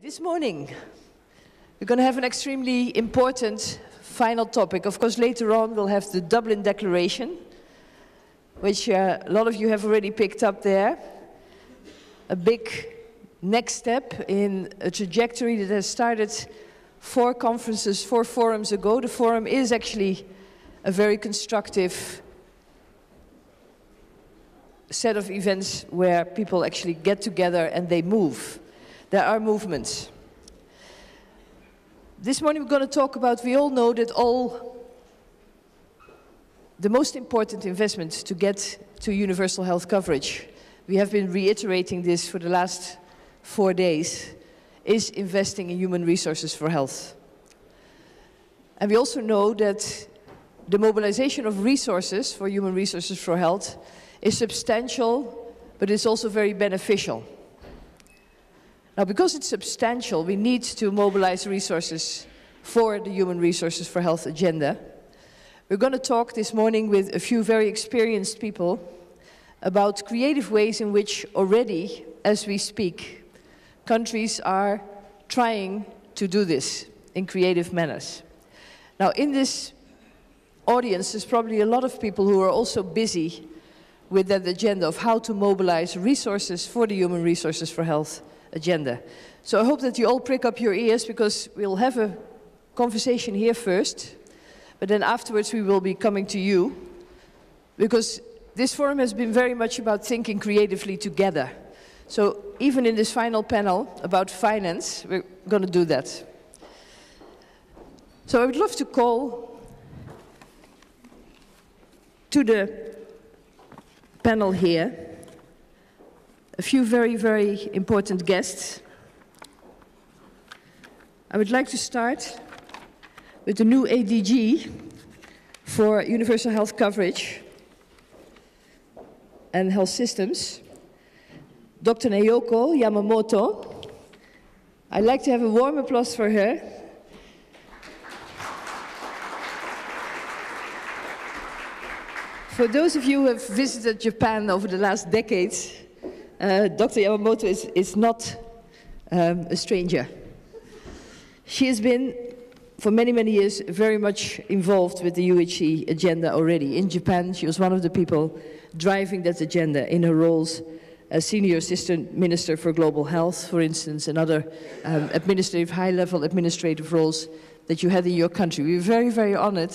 This morning, we're going to have an extremely important final topic. Of course, later on, we'll have the Dublin Declaration, which a lot of you have already picked up there. A big next step in a trajectory that has started 4 forums ago. The forum is actually a very constructive set of events where people actually get together and they move. There are movements. This morning we're going to talk about, we all know that the most important investments to get to universal health coverage, we have been reiterating this for the last 4 days, is investing in human resources for health. And we also know that the mobilization of resources for human resources for health is substantial, but it's also very beneficial. Now, because it's substantial, we need to mobilize resources for the Human Resources for Health agenda. We're going to talk this morning with a few very experienced people about creative ways in which already, as we speak, countries are trying to do this in creative manners. Now, in this audience, there's probably a lot of people who are also busy with that agenda of how to mobilize resources for the Human Resources for Health agenda. So I hope that you all prick up your ears, because we'll have a conversation here first, but then afterwards we will be coming to you, because this forum has been very much about thinking creatively together. So even in this final panel about finance, we're going to do that. So I would love to call to the panel here a few very, very important guests. I would like to start with the new SDG for universal health coverage and health systems, Dr. Naoko Yamamoto. I'd like to have a warm applause for her. For those of you who have visited Japan over the last decades, Dr. Yamamoto is not a stranger. She has been, for many, many years, very much involved with the UHC agenda already. In Japan, she was one of the people driving that agenda in her roles as Senior Assistant Minister for Global Health, for instance, and other high-level administrative roles that you had in your country. We were very, very honored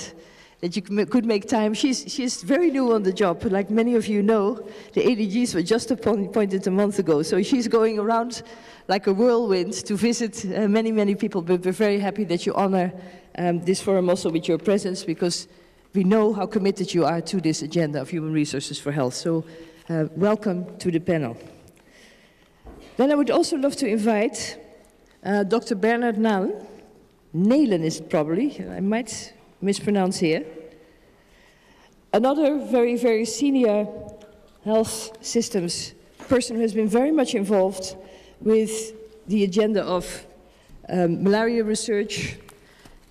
that you could make time. She's very new on the job. Like many of you know, the ADGs were just appointed a month ago. So she's going around like a whirlwind to visit many, many people. But we're very happy that you honor this forum also with your presence, because we know how committed you are to this agenda of human resources for health. So welcome to the panel. Then I would also love to invite Dr. Bernard Nahlen. Nahlen is probably, I might mispronounce here. Another very, very senior health systems person who has been very much involved with the agenda of malaria research.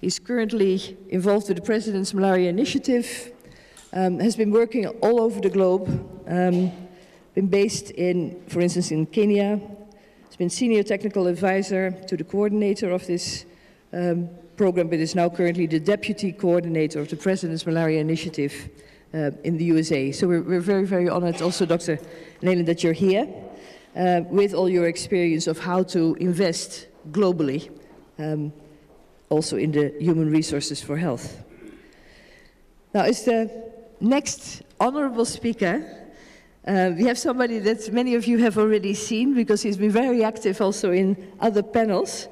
He's currently involved with the President's Malaria Initiative, has been working all over the globe, been based in, for instance, in Kenya. He's been senior technical advisor to the coordinator of this program, but is now currently the deputy coordinator of the President's Malaria Initiative in the USA. So we're very, very honored also, Dr. Nahlen, that you're here with all your experience of how to invest globally, also in the human resources for health. Now, as the next honorable speaker, we have somebody that many of you have already seen, because he's been very active also in other panels.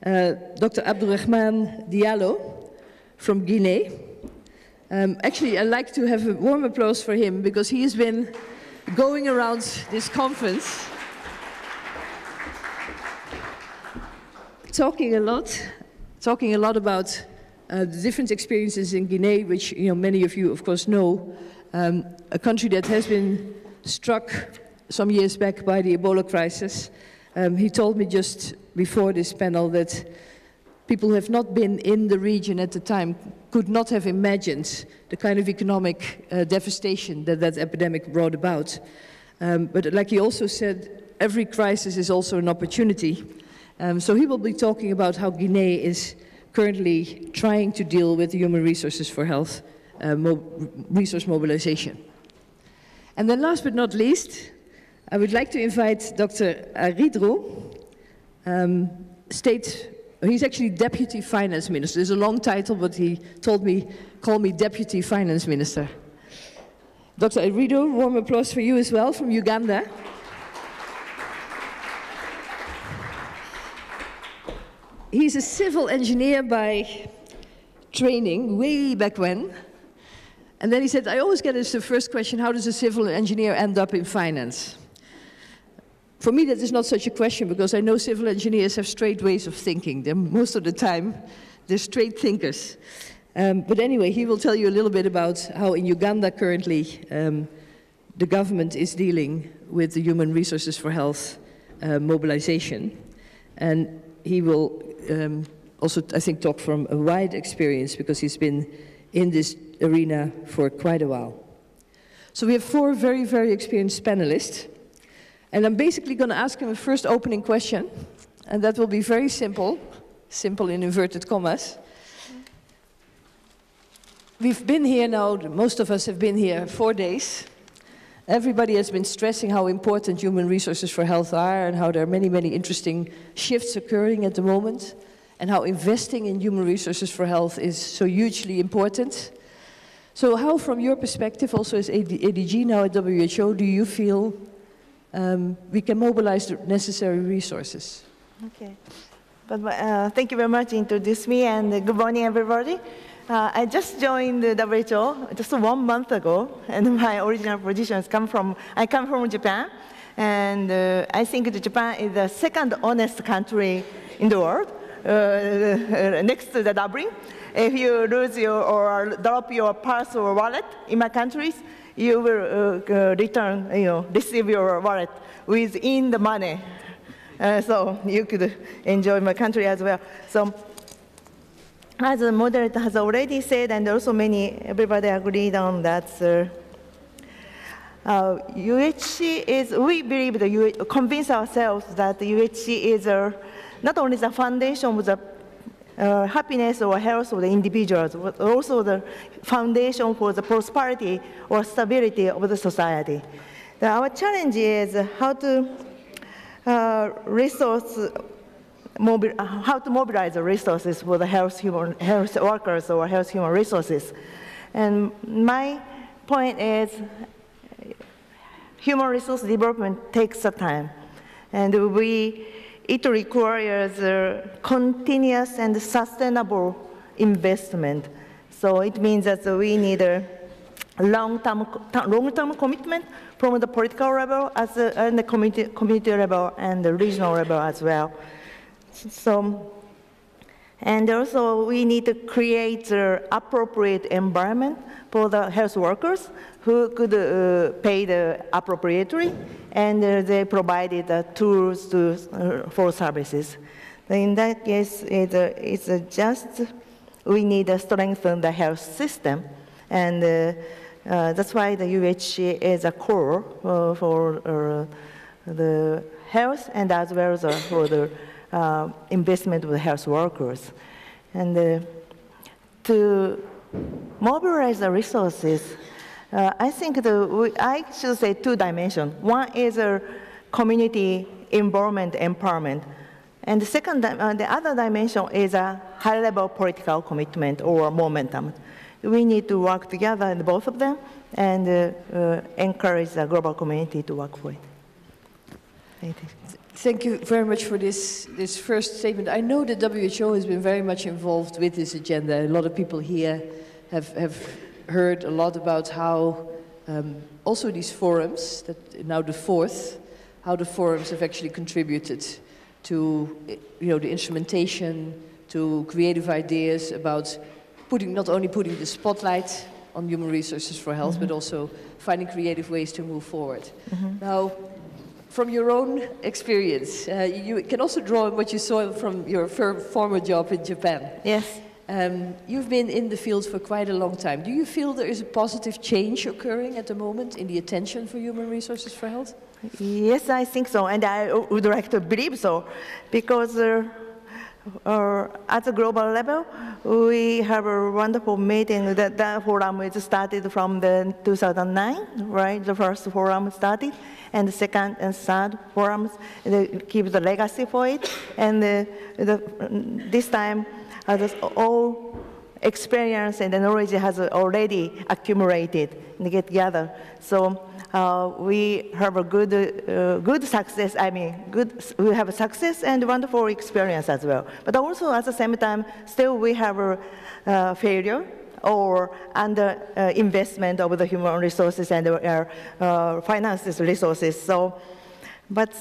Dr. Abdourahmane Diallo from Guinea. Actually, I'd like to have a warm applause for him, because he has been going around this conference talking a lot about the different experiences in Guinea, which many of you, of course, know. A country that has been struck some years back by the Ebola crisis. He told me just before this panel that people who have not been in the region at the time could not have imagined the kind of economic devastation that that epidemic brought about. But like he also said, every crisis is also an opportunity. So he will be talking about how Guinea is currently trying to deal with human resources for health, resource mobilization. And then last but not least, I would like to invite Dr. Aridru, he's actually Deputy Finance Minister. It's a long title, but he told me, call me Deputy Finance Minister. Dr. Aridru, warm applause for you as well, from Uganda. He's a civil engineer by training, way back when. And then he said, I always get this the first question, how does a civil engineer end up in finance? For me, that is not such a question, because I know civil engineers have straight ways of thinking. They're, most of the time, they're straight thinkers. But anyway, he will tell you a little bit about how in Uganda currently the government is dealing with the human resources for health mobilization. And he will also, I think, talk from a wide experience, because he's been in this arena for quite a while. So we have four very, very experienced panelists. And I'm basically going to ask him a first opening question, and that will be very simple, simple in inverted commas. We've been here now, most of us have been here 4 days. Everybody has been stressing how important human resources for health are, and how there are many, many interesting shifts occurring at the moment, and how investing in human resources for health is so hugely important. So how, from your perspective, also as ADG now at WHO, do you feel we can mobilize the necessary resources? Okay. But, thank you very much for introducing me, and good morning, everybody. I just joined the WHO just 1 month ago, and my original positions I come from Japan, and I think that Japan is the second honest country in the world, next to the Dublin. If you lose your or drop your purse or wallet in my countries, you will return, receive your wallet within the money. So you could enjoy my country as well. So as the moderator has already said, and also everybody agreed on that, UHC is, we believe, convince ourselves that UHC is not only the foundation of the happiness or health of the individuals, but also the foundation for the prosperity or stability of the society. Our challenge is how to mobilize the resources for the health workers or health human resources. And my point is, human resource development takes the time, and it requires continuous and sustainable investment. So it means that we need a long-term commitment from the political level as and the community level and the regional level as well. So, and also we need to create the appropriate environment for the health workers who could pay the appropriately, and they provided the tools for services. In that case, it's just we need to strengthen the health system, and that's why the UHC is a core for the health, and as well as for the investment with health workers. And to mobilize the resources, I think I should say two dimensions. One is community involvement empowerment, and the second, the other dimension is a high-level political commitment or momentum. We need to work together in both of them, and encourage the global community to work for it. Thank you very much for this first statement. I know the WHO has been very much involved with this agenda. A lot of people here have heard a lot about how also these forums, that now the fourth, how the forums have actually contributed to the instrumentation, to creative ideas about not only putting the spotlight on human resources for health, but also finding creative ways to move forward. Now, from your own experience, you can also draw on what you saw from your former job in Japan. Yes. You've been in the field for quite a long time. Do you feel there is a positive change occurring at the moment in the attention for human resources for health? Yes, I think so, and I would like to believe so, because at the global level, we have a wonderful meeting. That forum is started from the 2009, right? The first forum started, and the second and third forums, they keep the legacy for it. And this time, all experience and the knowledge has already accumulated and get gathered. So we have a good success. I mean, we have a success and wonderful experience as well. But also at the same time, still we have a failure or under investment of the human resources and finances resources. So, but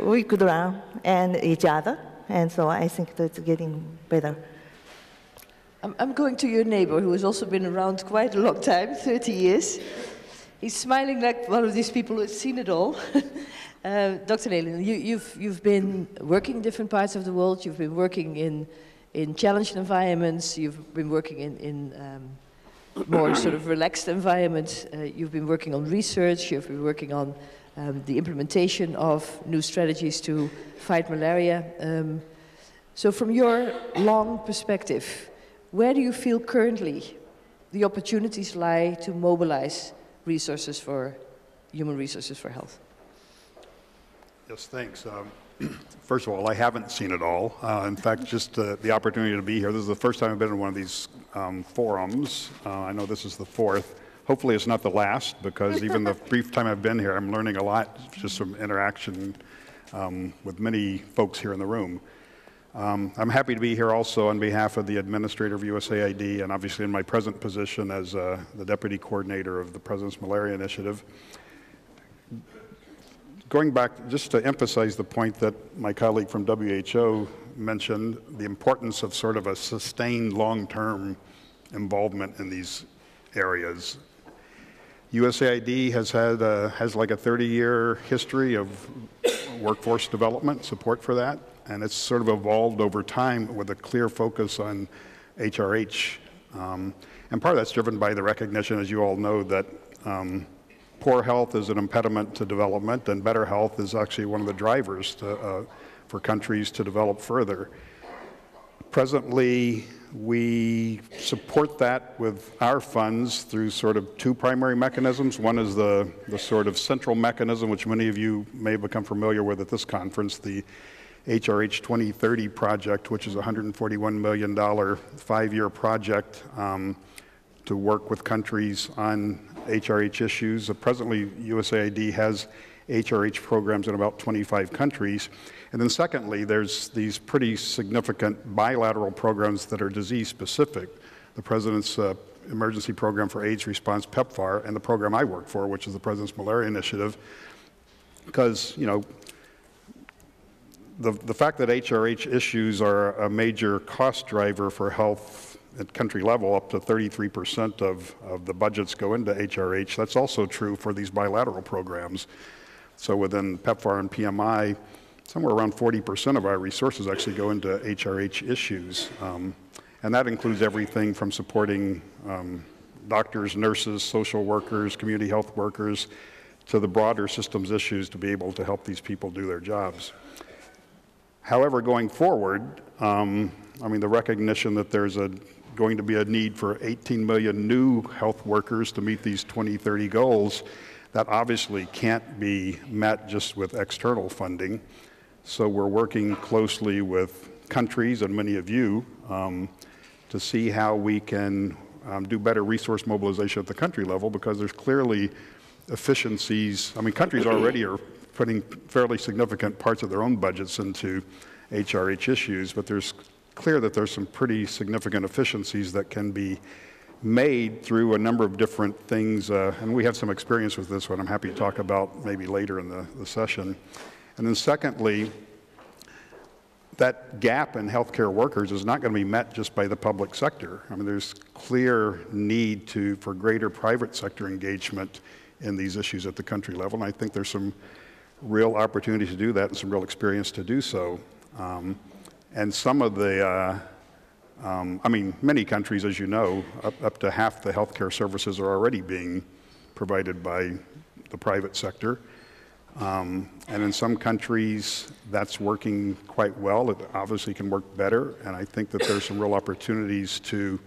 we could learn and each other, and so I think that it's getting better. I'm going to your neighbor, who has also been around quite a long time, 30 years. He's smiling like one of these people who has seen it all. Dr. Nahlen, you've been working in different parts of the world. You've been working in challenged environments. You've been working in more sort of relaxed environments. You've been working on research. You've been working on the implementation of new strategies to fight malaria. So from your long perspective, where do you feel currently the opportunities lie to mobilize resources for human resources for health? Yes, thanks. First of all, I haven't seen it all. In fact, just the opportunity to be here. This is the first time I've been in one of these forums. I know this is the fourth. Hopefully it's not the last, because even the brief time I've been here, I'm learning a lot just from interaction with many folks here in the room. I'm happy to be here also on behalf of the administrator of USAID, and obviously in my present position as the deputy coordinator of the President's Malaria Initiative. Going back, just to emphasize the point that my colleague from WHO mentioned, the importance of sort of a sustained long-term involvement in these areas. USAID has like a 30-year history of workforce development, support for that. And it's sort of evolved over time with a clear focus on HRH. And part of that's driven by the recognition, as you all know, that poor health is an impediment to development, and better health is actually one of the drivers for countries to develop further. Presently, we support that with our funds through sort of two primary mechanisms. One is the sort of central mechanism, which many of you may have become familiar with at this conference, the HRH 2030 project, which is a $141 million five-year project to work with countries on HRH issues. Presently, USAID has HRH programs in about 25 countries. And then secondly, there's these pretty significant bilateral programs that are disease-specific. The President's Emergency Program for AIDS Response, PEPFAR, and the program I work for, which is the President's Malaria Initiative, because, you know, the fact that HRH issues are a major cost driver for health at country level, up to 33% of the budgets go into HRH, that's also true for these bilateral programs. So within PEPFAR and PMI, somewhere around 40% of our resources actually go into HRH issues. And that includes everything from supporting doctors, nurses, social workers, community health workers, to the broader systems issues to be able to help these people do their jobs. However, going forward, I mean, the recognition that there's going to be a need for 18 million new health workers to meet these 2030 goals, that obviously can't be met just with external funding. So we're working closely with countries, and many of you, to see how we can do better resource mobilization at the country level, because there's clearly efficiencies. I mean, countries already are putting fairly significant parts of their own budgets into HRH issues, but there's clear that there's some pretty significant efficiencies that can be made through a number of different things, and we have some experience with this one I'm happy to talk about maybe later in the session. And then secondly, that gap in healthcare workers is not going to be met just by the public sector. I mean, there's clear need for greater private sector engagement in these issues at the country level, and I think there's some real opportunity to do that and some real experience to do so. And some of the, I mean, many countries, as you know, up to half the healthcare services are already being provided by the private sector. And in some countries, that's working quite well. It obviously can work better, and I think that there's some real opportunities to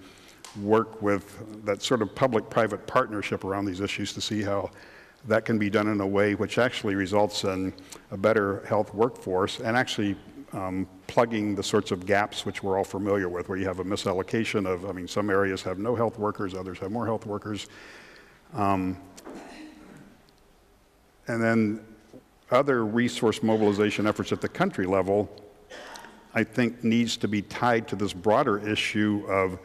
work with that sort of public-private partnership around these issues to see how that can be done in a way which actually results in a better health workforce and actually plugging the sorts of gaps which we're all familiar with, where you have a misallocation of, I mean, some areas have no health workers, others have more health workers. And then other resource mobilization efforts at the country level, I think, needs to be tied to this broader issue of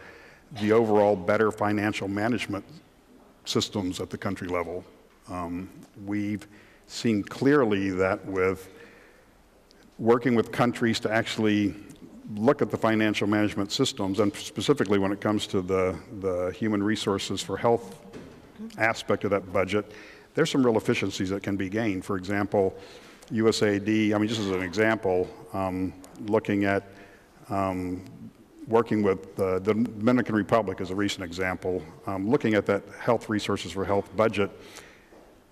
the overall better financial management systems at the country level. We've seen clearly that with working with countries to actually look at the financial management systems, and specifically when it comes to the human resources for health aspect of that budget, there's some real efficiencies that can be gained. For example, USAID, I mean, just as an example, looking at working with the Dominican Republic is a recent example, looking at that health resources for health budget,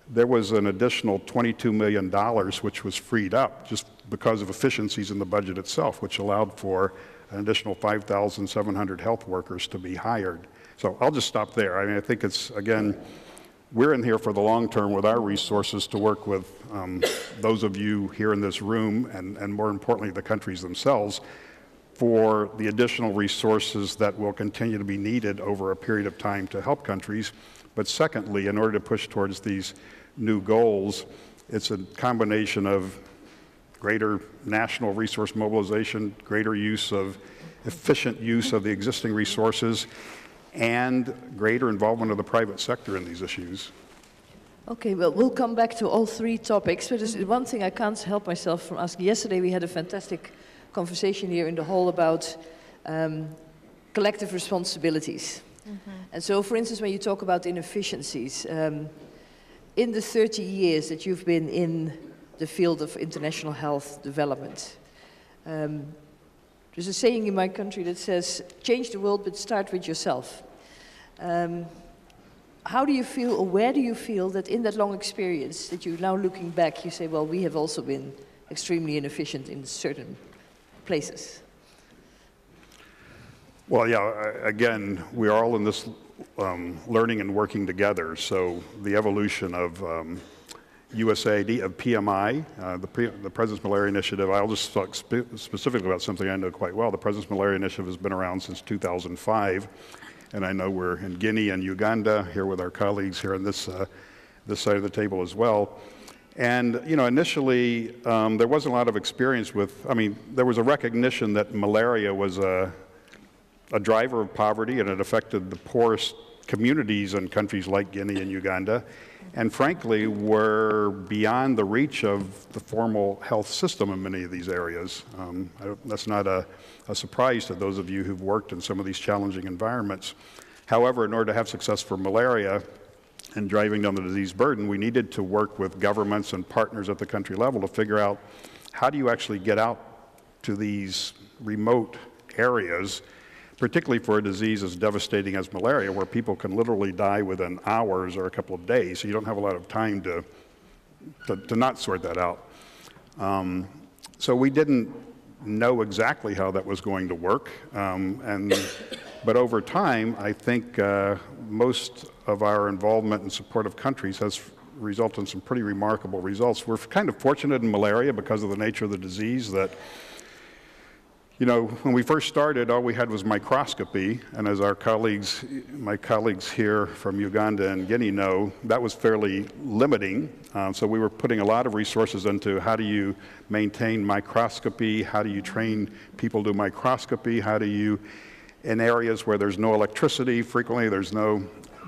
there was an additional $22 million which was freed up just because of efficiencies in the budget itself, which allowed for an additional 5,700 health workers to be hired. So I'll just stop there. I mean, I think it's, again, we're in here for the long term with our resources to work with those of you here in this room and more importantly, the countries themselves for the additional resources that will continue to be needed over a period of time to help countries. But secondly, in order to push towards these new goals, it's a combination of greater national resource mobilization, greater use of efficient use of the existing resources, and greater involvement of the private sector in these issues. Okay, well, we'll come back to all three topics. But there's one thing I can't help myself from asking. Yesterday we had a fantastic conversation here in the hall about collective responsibilities. Mm-hmm. And so, for instance, when you talk about inefficiencies, in the 30 years that you've been in the field of international health development, there's a saying in my country that says, change the world, but start with yourself. How do you feel, or where do you feel that in that long experience that you're now looking back, you say, well, we have also been extremely inefficient in certain places? Well, yeah, again, we are all in this learning and working together. So the evolution of USAID, of PMI, the President's Malaria Initiative, I'll just talk specifically about something I know quite well. The President's Malaria Initiative has been around since 2005. And I know we're in Guinea and Uganda, here with our colleagues here on this side of the table as well. And, you know, initially, there wasn't a lot of experience with, I mean, there was a recognition that malaria was a driver of poverty, and it affected the poorest communities in countries like Guinea and Uganda, and frankly were beyond the reach of the formal health system in many of these areas. That's not a surprise to those of you who've worked in some of these challenging environments. However, in order to have success for malaria and driving down the disease burden, we needed to work with governments and partners at the country level to figure out how do you actually get out to these remote areas, particularly for a disease as devastating as malaria, where people can literally die within hours or a couple of days, so you don't have a lot of time to not sort that out. So we didn't know exactly how that was going to work, but over time, I think most of our involvement and support of countries has resulted in some pretty remarkable results. We're kind of fortunate in malaria because of the nature of the disease that, you know, when we first started, all we had was microscopy, and as my colleagues here from Uganda and Guinea know, that was fairly limiting. So we were putting a lot of resources into how do you maintain microscopy, how do you train people to do microscopy, how do you, in areas where there's no electricity frequently,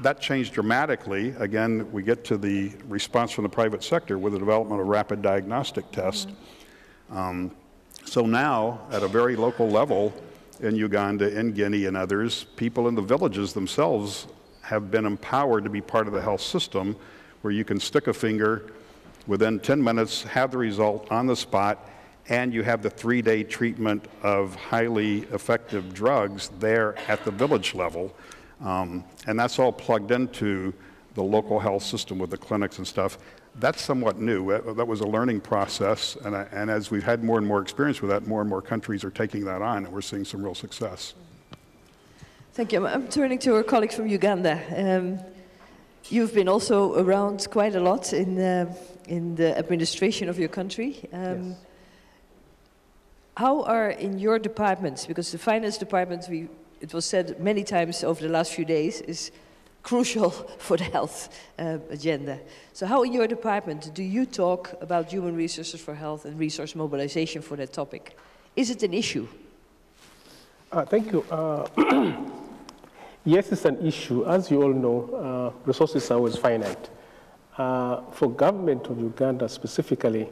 that changed dramatically. Again, we get to the response from the private sector with the development of rapid diagnostic tests. Mm-hmm. So now, at a very local level in Uganda, in Guinea and others, people in the villages themselves have been empowered to be part of the health system, where you can stick a finger within 10 minutes, have the result on the spot, and you have the 3-day treatment of highly effective drugs there at the village level. And that's all plugged into the local health system with the clinics and stuff. That's somewhat new. That was a learning process, and as we've had more and more experience with that, more and more countries are taking that on, and we're seeing some real success. Thank you. I'm turning to our colleague from Uganda. You've been also around quite a lot in the administration of your country. Yes. How are in your departments, because the finance department, it was said many times over the last few days, is crucial for the health agenda. So how in your department do you talk about human resources for health and resource mobilization for that topic? Is it an issue? Thank you. Yes, it's an issue. As you all know, resources are always finite. For government of Uganda specifically,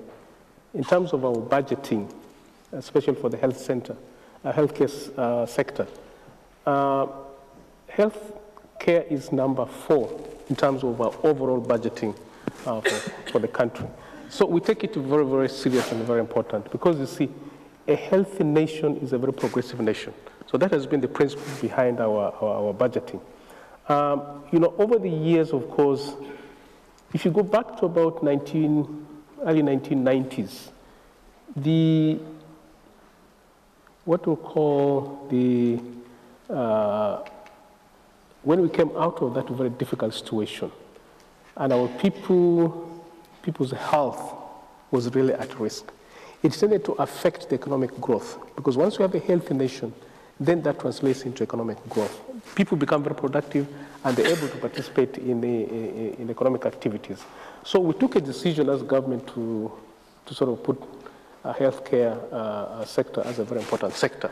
in terms of our budgeting, especially for the health center, healthcare sector, healthcare is number 4 in terms of our overall budgeting for the country. So we take it very, very serious and very important, because you see, a healthy nation is a very progressive nation. So that has been the principle behind our budgeting. You know, over the years, of course, if you go back to about early 1990s, the, what we'll call the, when we came out of that very difficult situation, and our people's health was really at risk, it tended to affect the economic growth, because once you have a healthy nation, then that translates into economic growth. People become very productive, and they're able to participate in economic activities. So we took a decision as government to sort of put a healthcare sector as a very important sector,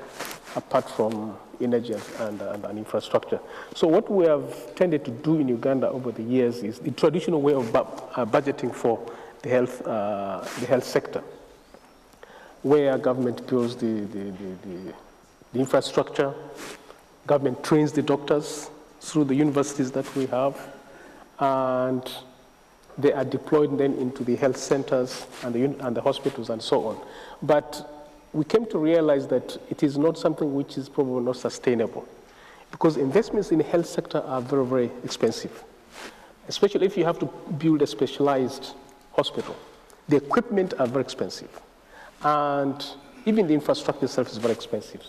apart from energy and infrastructure. So what we have tended to do in Uganda over the years is the traditional way of budgeting for the health sector, where government builds the infrastructure, government trains the doctors through the universities that we have, and they are deployed then into the health centers and the hospitals and so on. But we came to realize that it is not something which is probably not sustainable, because investments in the health sector are very, very expensive, especially if you have to build a specialized hospital. The equipment are very expensive, and even the infrastructure itself is very expensive.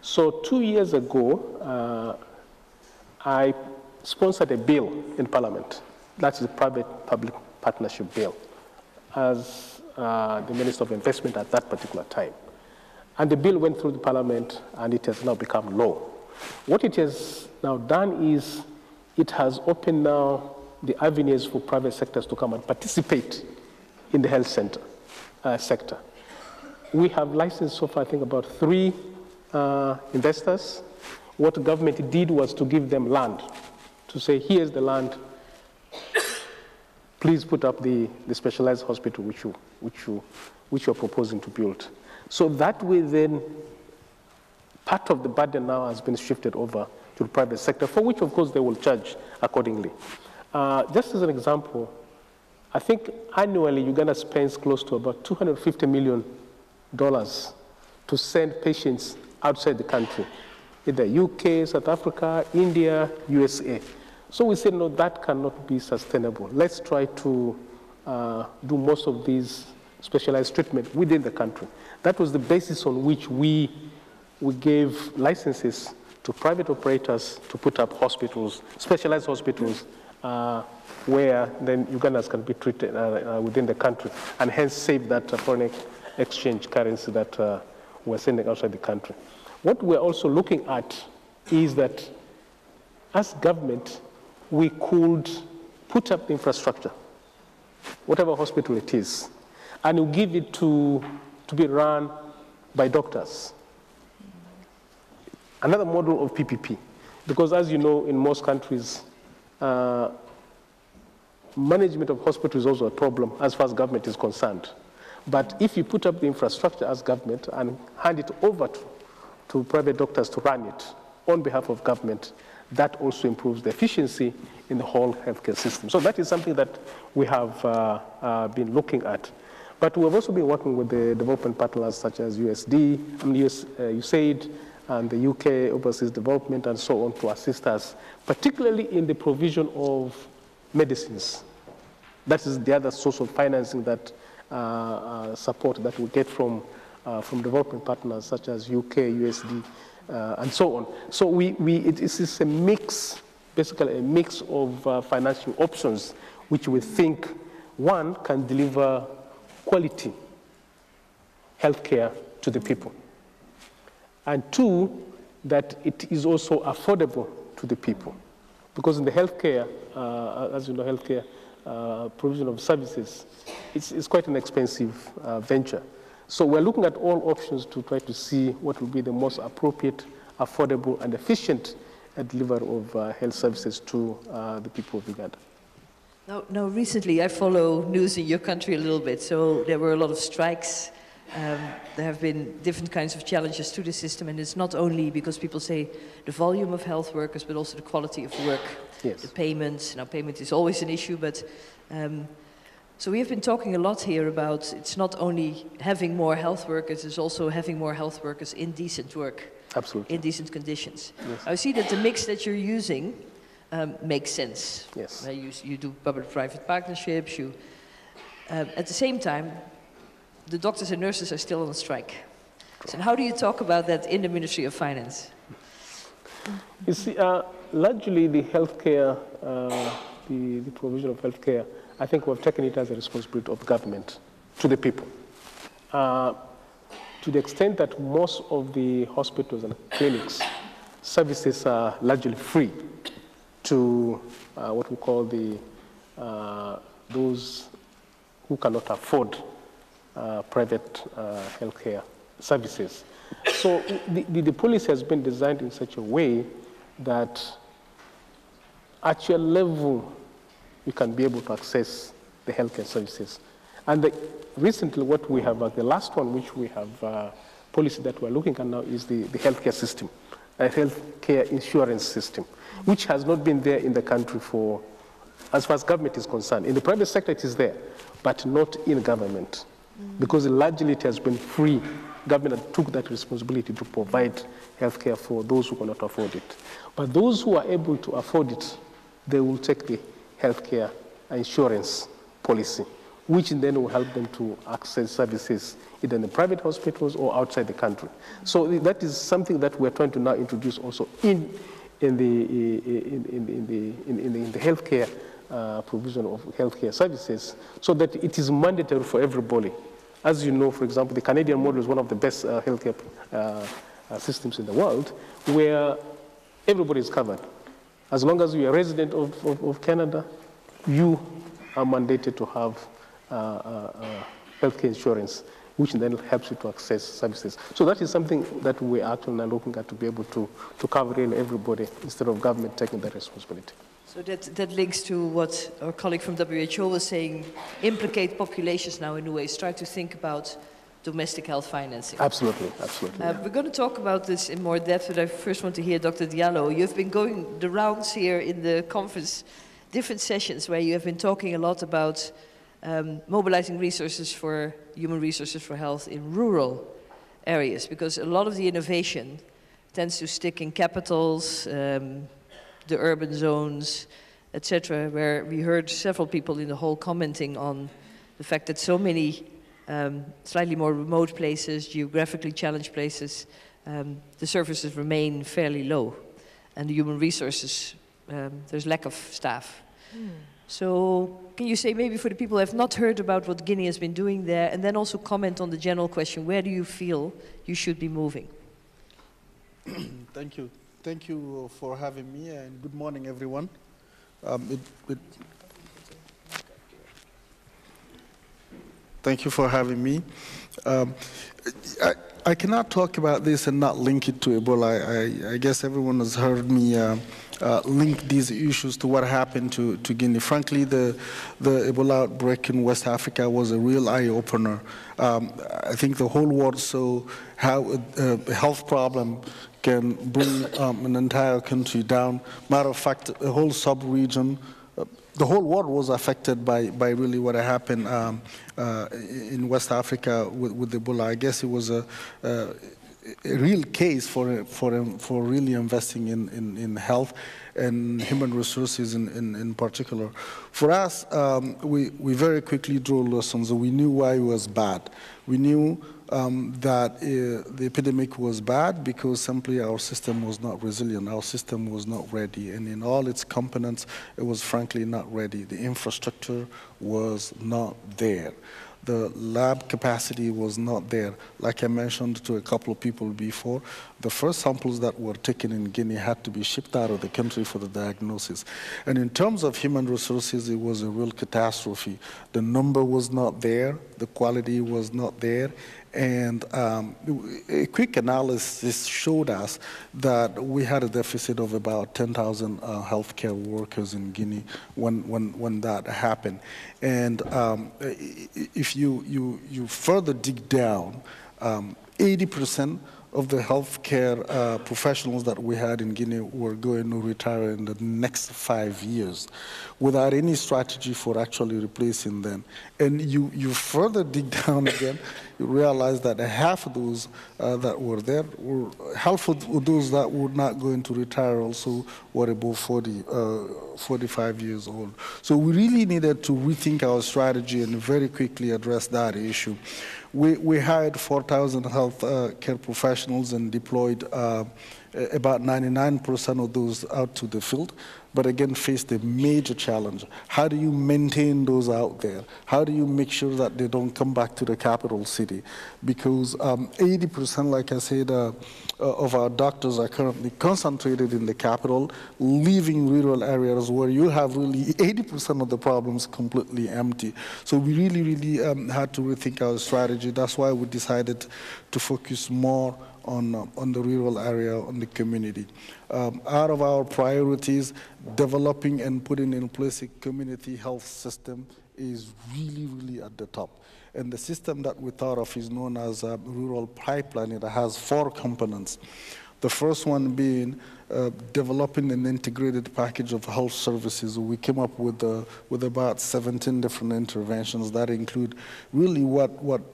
So 2 years ago, I sponsored a bill in Parliament. That's the private-public partnership bill, as the Minister of Investment at that particular time. And the bill went through the Parliament, and it has now become law. What it has now done is it has opened now the avenues for private sectors to come and participate in the health sector. We have licensed so far, I think, about 3 investors. What the government did was to give them land, to say, here's the land, please put up the specialized hospital which you're proposing to build. So that way then, part of the burden now has been shifted over to the private sector, for which, of course, they will charge accordingly. Just as an example, I think annually Uganda spends close to about $250 million to send patients outside the country, either UK, South Africa, India, USA. So we said, no, that cannot be sustainable. Let's try to do most of these specialized treatment within the country. That was the basis on which we gave licenses to private operators to put up hospitals, specialized hospitals, where then Ugandans can be treated within the country, and hence save that foreign exchange currency that we're sending outside the country. What we're also looking at is that as government, we could put up the infrastructure, whatever hospital it is, and we'll give it to be run by doctors. Another model of PPP, because as you know, in most countries, management of hospitals is also a problem as far as government is concerned. But if you put up the infrastructure as government and hand it over to private doctors to run it on behalf of government, that also improves the efficiency in the whole healthcare system. So that is something that we have been looking at. But we have also been working with the development partners such as USAID, and the UK Overseas Development, and so on, to assist us, particularly in the provision of medicines. That is the other source of financing that support that we get from development partners such as UK, USD, and so on. So it is a mix, basically a mix of financial options, which we think, one, can deliver quality healthcare to the people, and two, that it is also affordable to the people. Because in the healthcare, as you know, healthcare provision of services, it's quite an expensive venture. So we're looking at all options to try to see what will be the most appropriate, affordable, and efficient delivery of health services to the people of Uganda. Now, recently I follow news in your country a little bit, so there were a lot of strikes. There have been different kinds of challenges to the system, and it's not only because people say the volume of health workers, but also the quality of work, yes. The payments. Now, payment is always an issue, but so we have been talking a lot here about it's not only having more health workers, it's also having more health workers in decent work, absolutely, in decent conditions. Yes. I see that the mix that you're using makes sense. Yes, you do public-private partnerships. You at the same time, the doctors and nurses are still on strike. So how do you talk about that in the Ministry of Finance? You see, largely the healthcare, the provision of healthcare, I think we've taken it as a responsibility of government to the people. To the extent that most of the hospitals and clinics services are largely free to what we call the those who cannot afford private healthcare services. So the policy has been designed in such a way that at your level you can be able to access the healthcare services. And recently what we have, the last one which we have, policy that we're looking at now is the healthcare system, a healthcare insurance system, which has not been there in the country for, as far as government is concerned. In the private sector it is there, but not in government. Because largely it has been free. Government took that responsibility to provide healthcare for those who cannot afford it. But those who are able to afford it, they will take the healthcare insurance policy, which then will help them to access services either in the private hospitals or outside the country. So that is something that we're trying to now introduce also in the healthcare provision of healthcare services, so that it is mandatory for everybody. As you know, for example, the Canadian model is one of the best healthcare systems in the world, where everybody is covered. As long as you are a resident of Canada, you are mandated to have healthcare insurance, which then helps you to access services. So that is something that we are actually looking at, to be able to cover really everybody instead of government taking that responsibility. So that links to what our colleague from WHO was saying, implicate populations now in new ways, try to think about domestic health financing. Absolutely, absolutely. We're going to talk about this in more depth, but I first want to hear Dr. Diallo. You've been going the rounds here in the conference, different sessions where you have been talking a lot about mobilizing resources for human resources for health in rural areas, because a lot of the innovation tends to stick in capitals, the urban zones, etc., where we heard several people in the hall commenting on the fact that so many slightly more remote places, geographically challenged places, the services remain fairly low, and the human resources, there's lack of staff. Mm. So can you say, maybe for the people who have not heard about what Guinea has been doing there, and then also comment on the general question, where do you feel you should be moving? Thank you. Thank you for having me, and good morning, everyone. Thank you for having me. I cannot talk about this and not link it to Ebola. I guess everyone has heard me link these issues to what happened to Guinea. Frankly, the Ebola outbreak in West Africa was a real eye-opener. I think the whole world saw how a health problem can bring an entire country down. Matter of fact, a whole sub-region, the whole world was affected by really what happened in West Africa with Ebola. I guess it was a real case for really investing in health and human resources in particular. For us, we very quickly drew lessons. We knew why it was bad. We knew that the epidemic was bad because simply our system was not resilient, our system was not ready, and in all its components, it was frankly not ready. The infrastructure was not there. The lab capacity was not there. Like I mentioned to a couple of people before, the first samples that were taken in Guinea had to be shipped out of the country for the diagnosis. And in terms of human resources, it was a real catastrophe. The number was not there, the quality was not there, and a quick analysis showed us that we had a deficit of about 10,000 healthcare workers in Guinea when that happened. And if you further dig down, 80% of the healthcare professionals that we had in Guinea were going to retire in the next 5 years without any strategy for actually replacing them. And you further dig down again, you realize that half of those that were there, half of those that were not going to retire also were above 45 years old. So we really needed to rethink our strategy and very quickly address that issue. We hired 4,000 health care professionals and deployed about 99% of those out to the field, but again faced a major challenge. How do you maintain those out there? How do you make sure that they don't come back to the capital city? Because 80%, like I said, of our doctors are currently concentrated in the capital, leaving rural areas where you have really 80% of the problems completely empty. So we really, really had to rethink our strategy. That's why we decided to focus more on the rural area, on the community. Out of our priorities, developing and putting in place a community health system is really, really at the top. And the system that we thought of is known as a rural pipeline. It has 4 components. The first one being developing an integrated package of health services. We came up with about 17 different interventions that include really what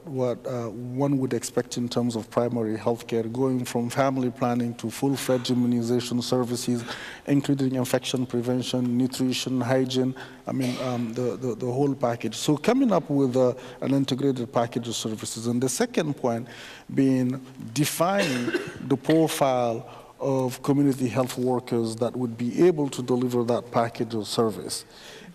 one would expect in terms of primary health care, going from family planning to full-fledged immunization services, including infection prevention, nutrition, hygiene, I mean, the whole package. So coming up with an integrated package of services. And the second point being defining the profile of community health workers that would be able to deliver that package of service.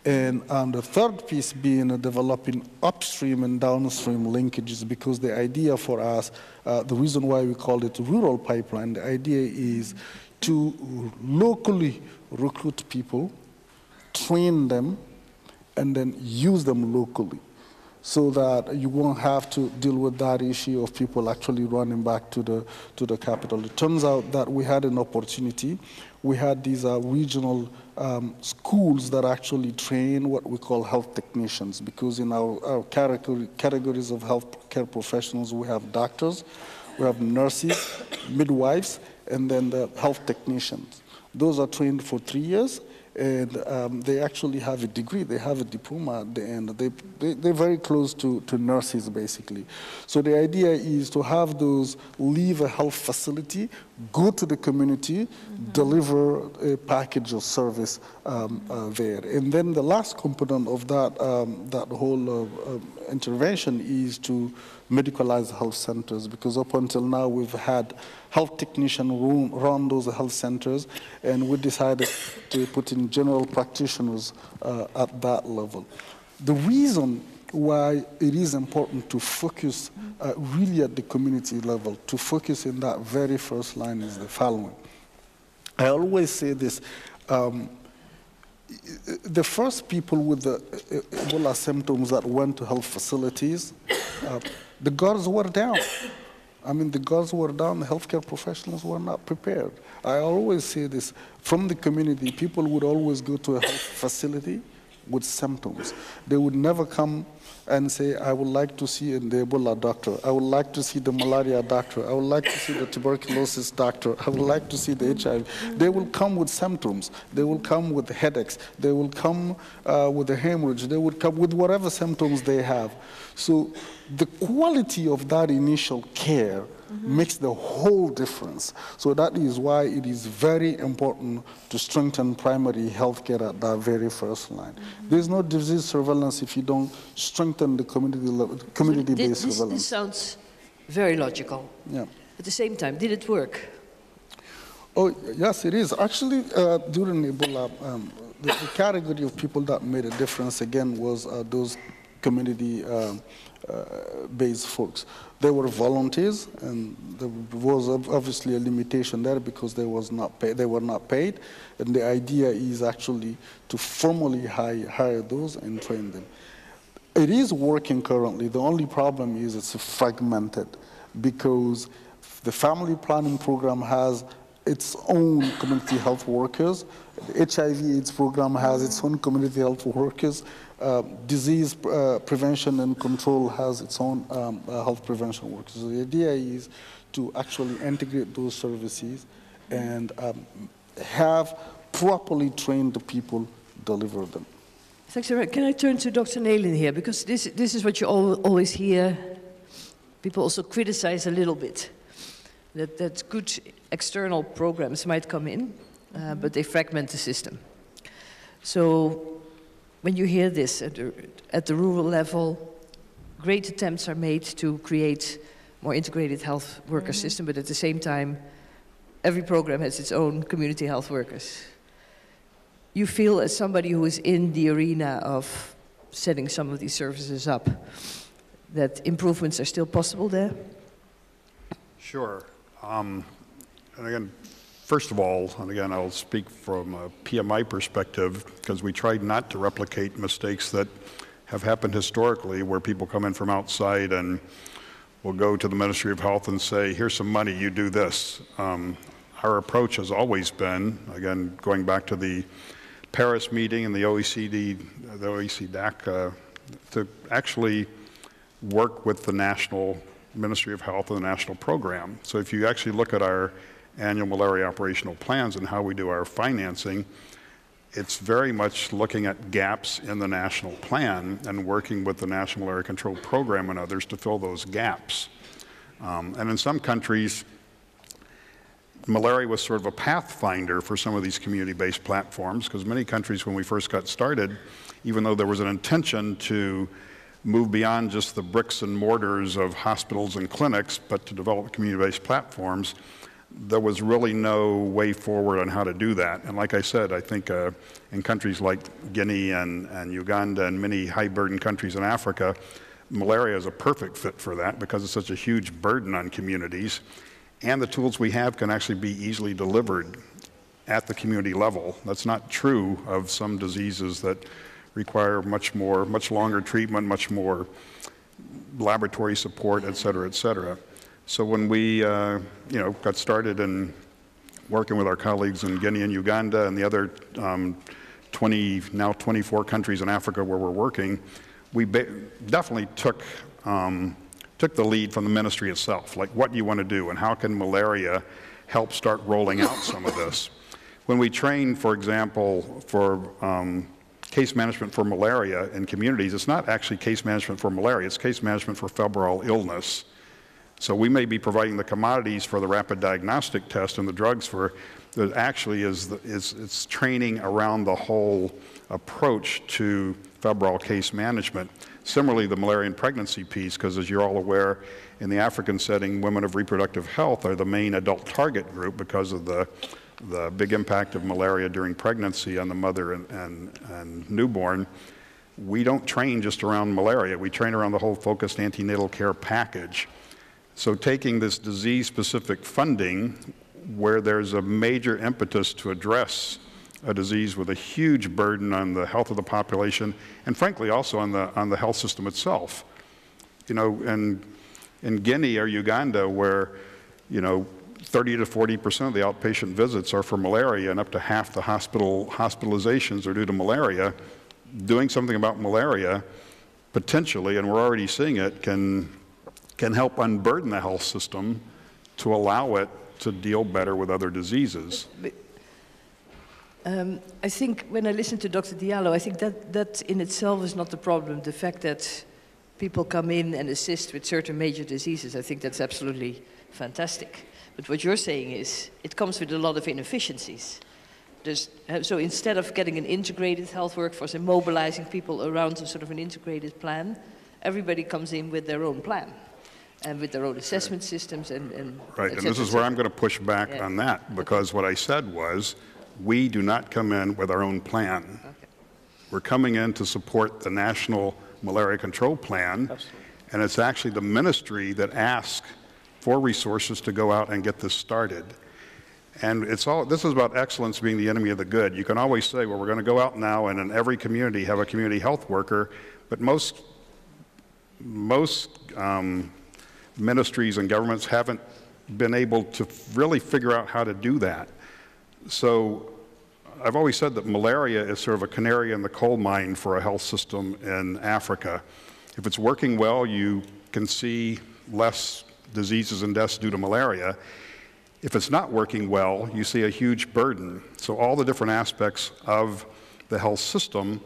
And the third piece being developing upstream and downstream linkages, because the idea for us, the reason why we called it rural pipeline, the idea is to locally recruit people, train them, and then use them locally, so that you won't have to deal with that issue of people actually running back to the capital. It turns out that we had an opportunity. We had these regional schools that actually train what we call health technicians, because in our categories of health care professionals, we have doctors, we have nurses, midwives, and then the health technicians. Those are trained for 3 years. And they actually have a degree, they have a diploma at the end. They're very close to nurses, basically. So the idea is to have those leave a health facility, go to the community, deliver a package of service there. And then the last component of that, that whole intervention is to medicalized health centers, because up until now we've had health technicians run those health centers, and we decided to put in general practitioners at that level. The reason why it is important to focus really at the community level, to focus in that very first line is the following. I always say this, the first people with the Ebola symptoms that went to health facilities, the guards were down. I mean, the guards were down, the healthcare professionals were not prepared. I always say this, from the community, people would always go to a health facility with symptoms. They would never come and say, I would like to see the Ebola doctor, I would like to see the malaria doctor, I would like to see the tuberculosis doctor, I would like to see the HIV. They will come with symptoms, they will come with headaches, they will come with a hemorrhage, they will come with whatever symptoms they have. So the quality of that initial care makes the whole difference. So that is why it is very important to strengthen primary health care at that very first line. There's no disease surveillance if you don't strengthen the community-based surveillance. This sounds very logical. Yeah. At the same time, did it work? Oh, yes, it is. Actually, during Ebola, the category of people that made a difference, again, was those community based folks. They were volunteers, and there was obviously a limitation there because they was not paid. They were not paid, and the idea is actually to formally hire those and train them. It is working currently. The only problem is it's fragmented because the family planning program has its own community health workers. The HIV/AIDS program has its own community health workers. Disease prevention and control has its own health prevention workers. So the idea is to actually integrate those services and have properly trained the people deliver them. Thanks, Sarah. Can I turn to Dr. Nahlen here? Because this is what you always hear. People also criticize a little bit, that good external programs might come in, but they fragment the system. So when you hear this at the rural level, great attempts are made to create more integrated health worker system, but at the same time, every program has its own community health workers. You feel, as somebody who is in the arena of setting some of these services up, that improvements are still possible there? Sure. And again, first of all, and again, I'll speak from a PMI perspective, because we tried not to replicate mistakes that have happened historically, where people come in from outside and will go to the Ministry of Health and say, here's some money, you do this. Our approach has always been, again, going back to the Paris meeting and the OECDAC, to actually work with the National Ministry of Health and the national program. So if you actually look at our annual malaria operational plans and how we do our financing, it's very much looking at gaps in the national plan and working with the National Malaria Control Program and others to fill those gaps. And in some countries, malaria was sort of a pathfinder for some of these community-based platforms, because many countries, when we first got started, even though there was an intention to move beyond just the bricks and mortars of hospitals and clinics, but to develop community-based platforms, there was really no way forward on how to do that. And like I said, I think in countries like Guinea and Uganda and many high-burden countries in Africa, malaria is a perfect fit for that because it's such a huge burden on communities. And the tools we have can actually be easily delivered at the community level. That's not true of some diseases that require much longer treatment, much more laboratory support, et cetera, et cetera. So when we got started in working with our colleagues in Guinea and Uganda and the other 24 countries in Africa where we're working, we definitely took the lead from the ministry itself, like what do you want to do and how can malaria help start rolling out some of this. When we train, for example, for case management for malaria in communities, it's not actually case management for malaria, it's case management for febrile illness. So we may be providing the commodities for the rapid diagnostic test and the drugs for that actually it's training around the whole approach to febrile case management. Similarly, the malaria and pregnancy piece, because as you're all aware, in the African setting, women of reproductive health are the main adult target group because of the big impact of malaria during pregnancy on the mother and newborn. We don't train just around malaria. We train around the whole focused antenatal care package. So taking this disease-specific funding, where there's a major impetus to address a disease with a huge burden on the health of the population, and frankly also on the health system itself. You know, in Guinea or Uganda, where 30 to 40% of the outpatient visits are for malaria, and up to half the hospitalizations are due to malaria, doing something about malaria potentially, and we're already seeing it, can help unburden the health system to allow it to deal better with other diseases. I think when I listen to Dr. Diallo, I think that in itself is not the problem. The fact that people come in and assist with certain major diseases, I think that's absolutely fantastic. But what you're saying is it comes with a lot of inefficiencies. So instead of getting an integrated health workforce and mobilizing people around a sort of an integrated plan, everybody comes in with their own plan and with their own assessment systems. Right, and this is where I'm going to push back on that, because what I said was we do not come in with our own plan. We're coming in to support the National Malaria Control Plan, and it's actually the ministry that asks for resources to go out and get this started. And it's all, this is about excellence being the enemy of the good. You can always say, well, we're going to go out now and in every community have a community health worker, but most ministries and governments haven't been able to really figure out how to do that. So I've always said that malaria is sort of a canary in the coal mine for a health system in Africa. If it's working well, you can see less diseases and deaths due to malaria. If it's not working well, you see a huge burden. So all the different aspects of the health system,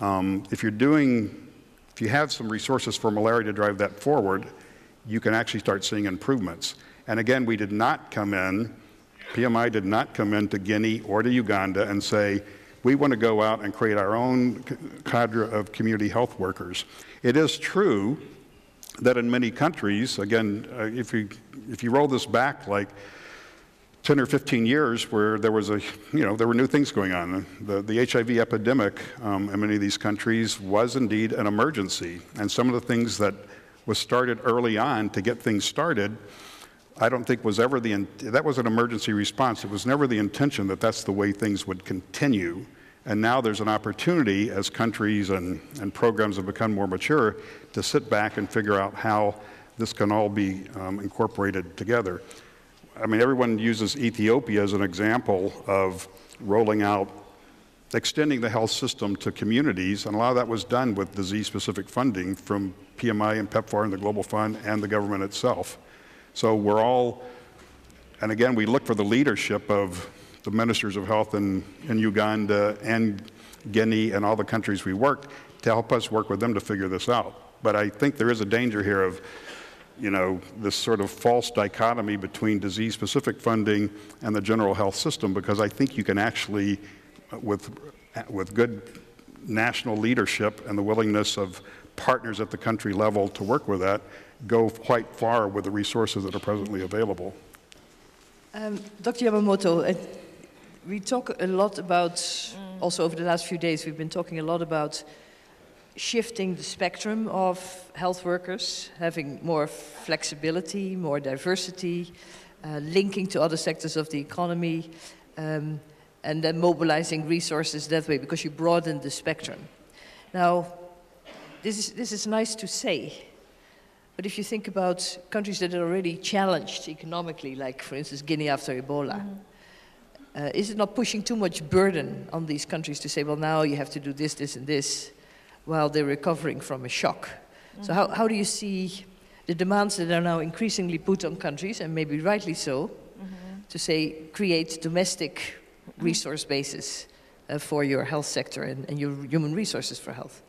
if you have some resources for malaria to drive that forward, you can actually start seeing improvements. And again, we did not come in, PMI did not come into Guinea or to Uganda and say, we want to go out and create our own cadre of community health workers. It is true that in many countries, again, if you roll this back like 10 or 15 years where there was there were new things going on. The HIV epidemic in many of these countries was indeed an emergency. And some of the things that was started early on to get things started, I don't think was ever that was an emergency response. It was never the intention that that's the way things would continue. And now there's an opportunity as countries and programs have become more mature to sit back and figure out how this can all be incorporated together. I mean, everyone uses Ethiopia as an example of rolling out, extending the health system to communities, and a lot of that was done with disease-specific funding from PMI and PEPFAR and the Global Fund and the government itself. So we're all, and again, we look for the leadership of the ministers of health in Uganda and Guinea and all the countries we worked to help us work with them to figure this out. But I think there is a danger here of this sort of false dichotomy between disease-specific funding and the general health system, because I think you can actually, with good national leadership and the willingness of partners at the country level to work with that, go quite far with the resources that are presently available. Dr. Yamamoto, we talk a lot about, also over the last few days, we've been talking a lot about shifting the spectrum of health workers, having more flexibility, more diversity, linking to other sectors of the economy, and then mobilizing resources that way, because you broaden the spectrum. Now, this is nice to say, but if you think about countries that are already challenged economically, like, for instance, Guinea after Ebola, is it not pushing too much burden on these countries to say, well, now you have to do this, this, and this, while they're recovering from a shock? So how do you see the demands that are now increasingly put on countries, and maybe rightly so, to say, create domestic resource bases for your health sector and your human resources for health?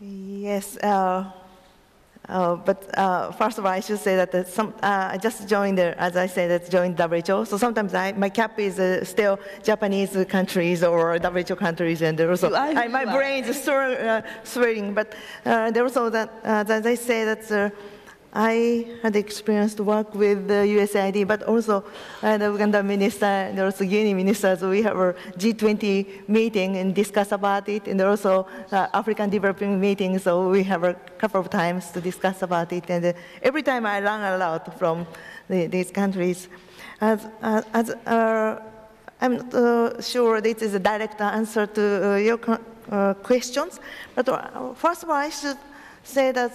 Yes, but first of all, I should say that I just joined, as I said, I joined WHO. So sometimes my cap is still Japanese countries or WHO countries, and also my brain is swirling. But there also that, as I say, that I had experience to work with the USAID, but also the Uganda minister and also Guinea ministers. We have a G20 meeting and discuss about it, and also African developing meeting. So we have a couple of times to discuss about it. And every time I learn a lot from these countries. I'm not sure this is a direct answer to your questions, but first of all, I should say that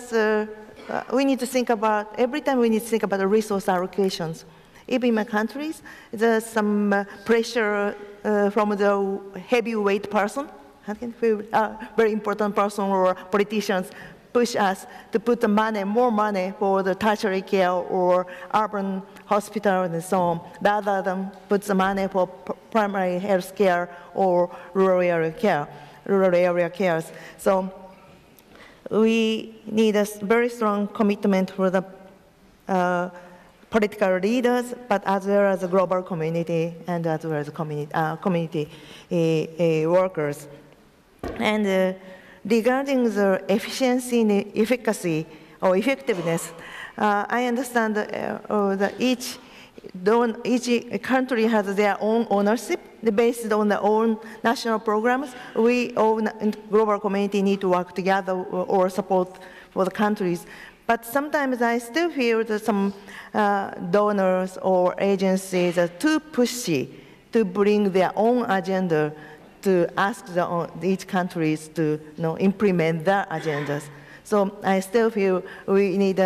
we need to think about, every time we need to think about the resource allocations. Even in my countries, there's some pressure from the heavyweight person, I think we are very important person or politicians push us to put the money, more money for the tertiary care or urban hospitals and so on, rather than put the money for primary health care or rural area cares. So we need a very strong commitment for the political leaders, but as well as the global community and as well as the community workers. And regarding the efficiency and efficacy or effectiveness, I understand that each country has their own ownership based on their own national programs. We all in the global community need to work together or support for the countries. But sometimes I still feel that some donors or agencies are too pushy to bring their own agenda to ask each countries to implement their agendas. So I still feel we need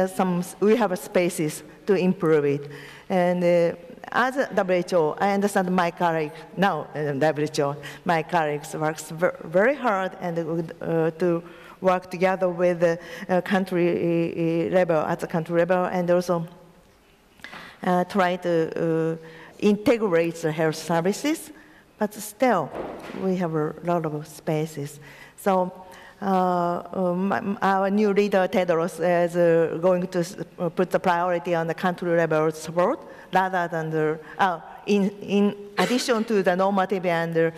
we have spaces to improve it. And as a WHO, I understand my colleagues now. WHO, my colleagues works very hard and to work together with the country level and also try to integrate the health services, but still we have a lot of spaces. So our new leader Tedros is going to put the priority on the country level support rather than the in addition to the normative and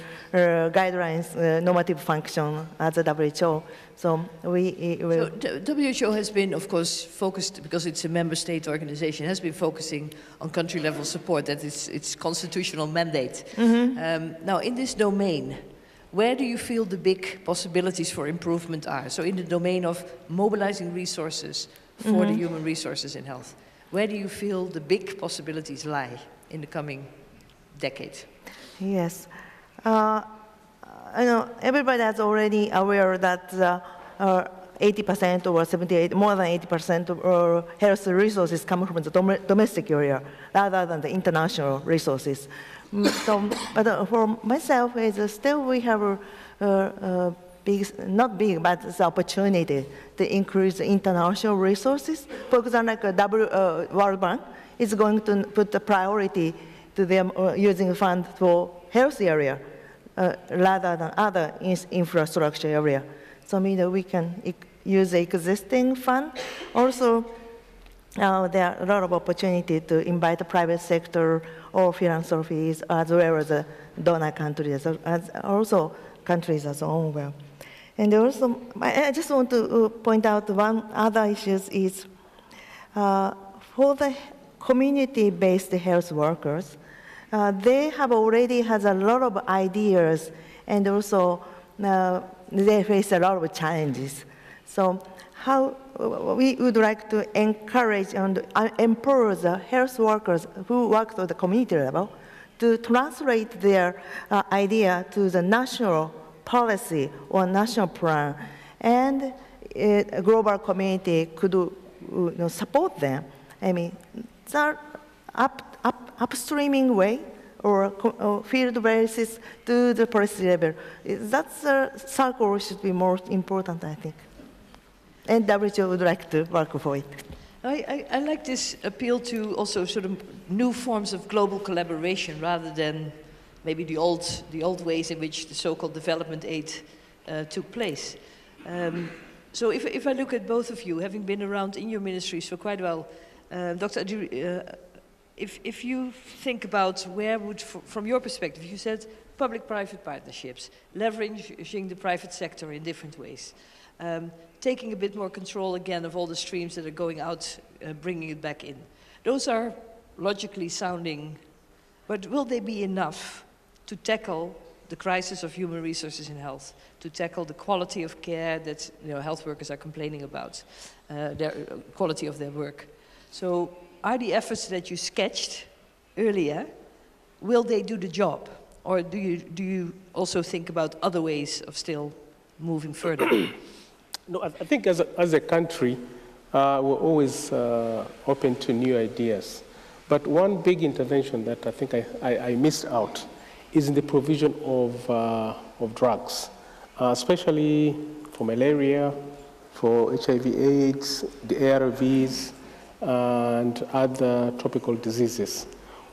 guidelines, normative function at the WHO. So WHO has been, of course, focused, because it's a member state organization, has been focusing on country level support. That is its constitutional mandate. Mm-hmm. Now, in this domain, where do you feel the big possibilities for improvement are? So in the domain of mobilizing resources for mm-hmm. the human resources in health, where do you feel the big possibilities lie in the coming decade? Yes, I know everybody is already aware that 80% or 78, more than 80% of our health resources come from the domestic area rather than the international resources. So, but for myself, is still we have a not big, but the opportunity to increase international resources. For example, like World Bank is going to put the priority to them using funds for health area rather than other infrastructure area. So, I mean, we can use the existing fund. Also, there are a lot of opportunity to invite the private sector or philanthropies as well as the donor countries, as also countries as own well. And also, I just want to point out one other issue is for the community-based health workers, they have already had a lot of ideas, and also they face a lot of challenges. So how we would like to encourage and empower the health workers who work at the community level to translate their idea to the national policy or national plan, and a global community could support them. I mean, it's an upstreaming way or field basis to the policy level. That's the circle should be more important, I think. And WHO would like to work for it. I like this appeal to also sort of new forms of global collaboration rather than maybe the old ways in which the so-called development aid took place. So if I look at both of you, having been around in your ministries for quite a while, Dr. Aridru, if you think about where would, from your perspective, you said public-private partnerships, leveraging the private sector in different ways. Taking a bit more control again of all the streams that are going out, bringing it back in. Those are logically sounding, but will they be enough to tackle the crisis of human resources in health, to tackle the quality of care that health workers are complaining about, their quality of their work? So are the efforts that you sketched earlier, will they do the job? Or do you also think about other ways of still moving further? No, I think as a country, we're always open to new ideas. But one big intervention that I think I missed out is in the provision of drugs. especially for malaria, for HIV/AIDS, the ARVs, and other tropical diseases.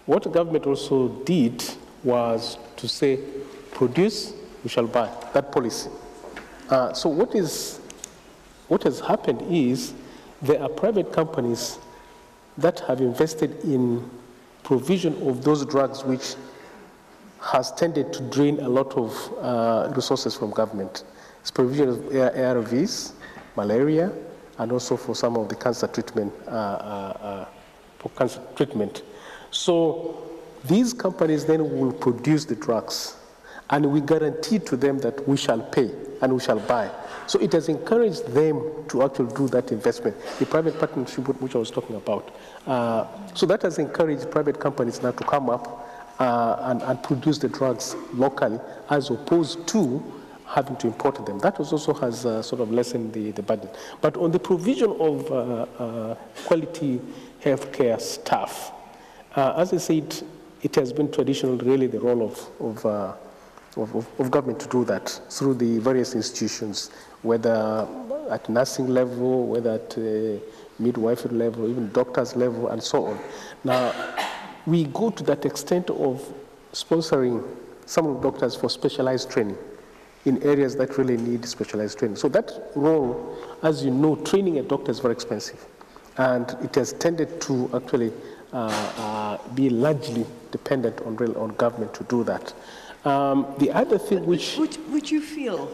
What the government also did was to say, produce, we shall buy, that policy. So what has happened is there are private companies that have invested in provision of those drugs which has tended to drain a lot of resources from government. It's provision of ARVs, malaria, and also for some of the cancer treatment. For cancer treatment. So these companies then will produce the drugs, and we guarantee to them that we shall pay and we shall buy. So it has encouraged them to actually do that investment, the private partnership which I was talking about. So that has encouraged private companies now to come up and produce the drugs locally, as opposed to having to import them. That also has sort of lessened the burden. But on the provision of quality healthcare staff, as I said, it has been traditional, really, the role of government to do that through the various institutions, whether at nursing level, whether at midwifery level, even doctors level, and so on. Now, we go to that extent of sponsoring some of the doctors for specialized training in areas that really need specialized training. So that role, as you know, training a doctor is very expensive, and it has tended to actually be largely dependent on government to do that. The other thing but which... Would you feel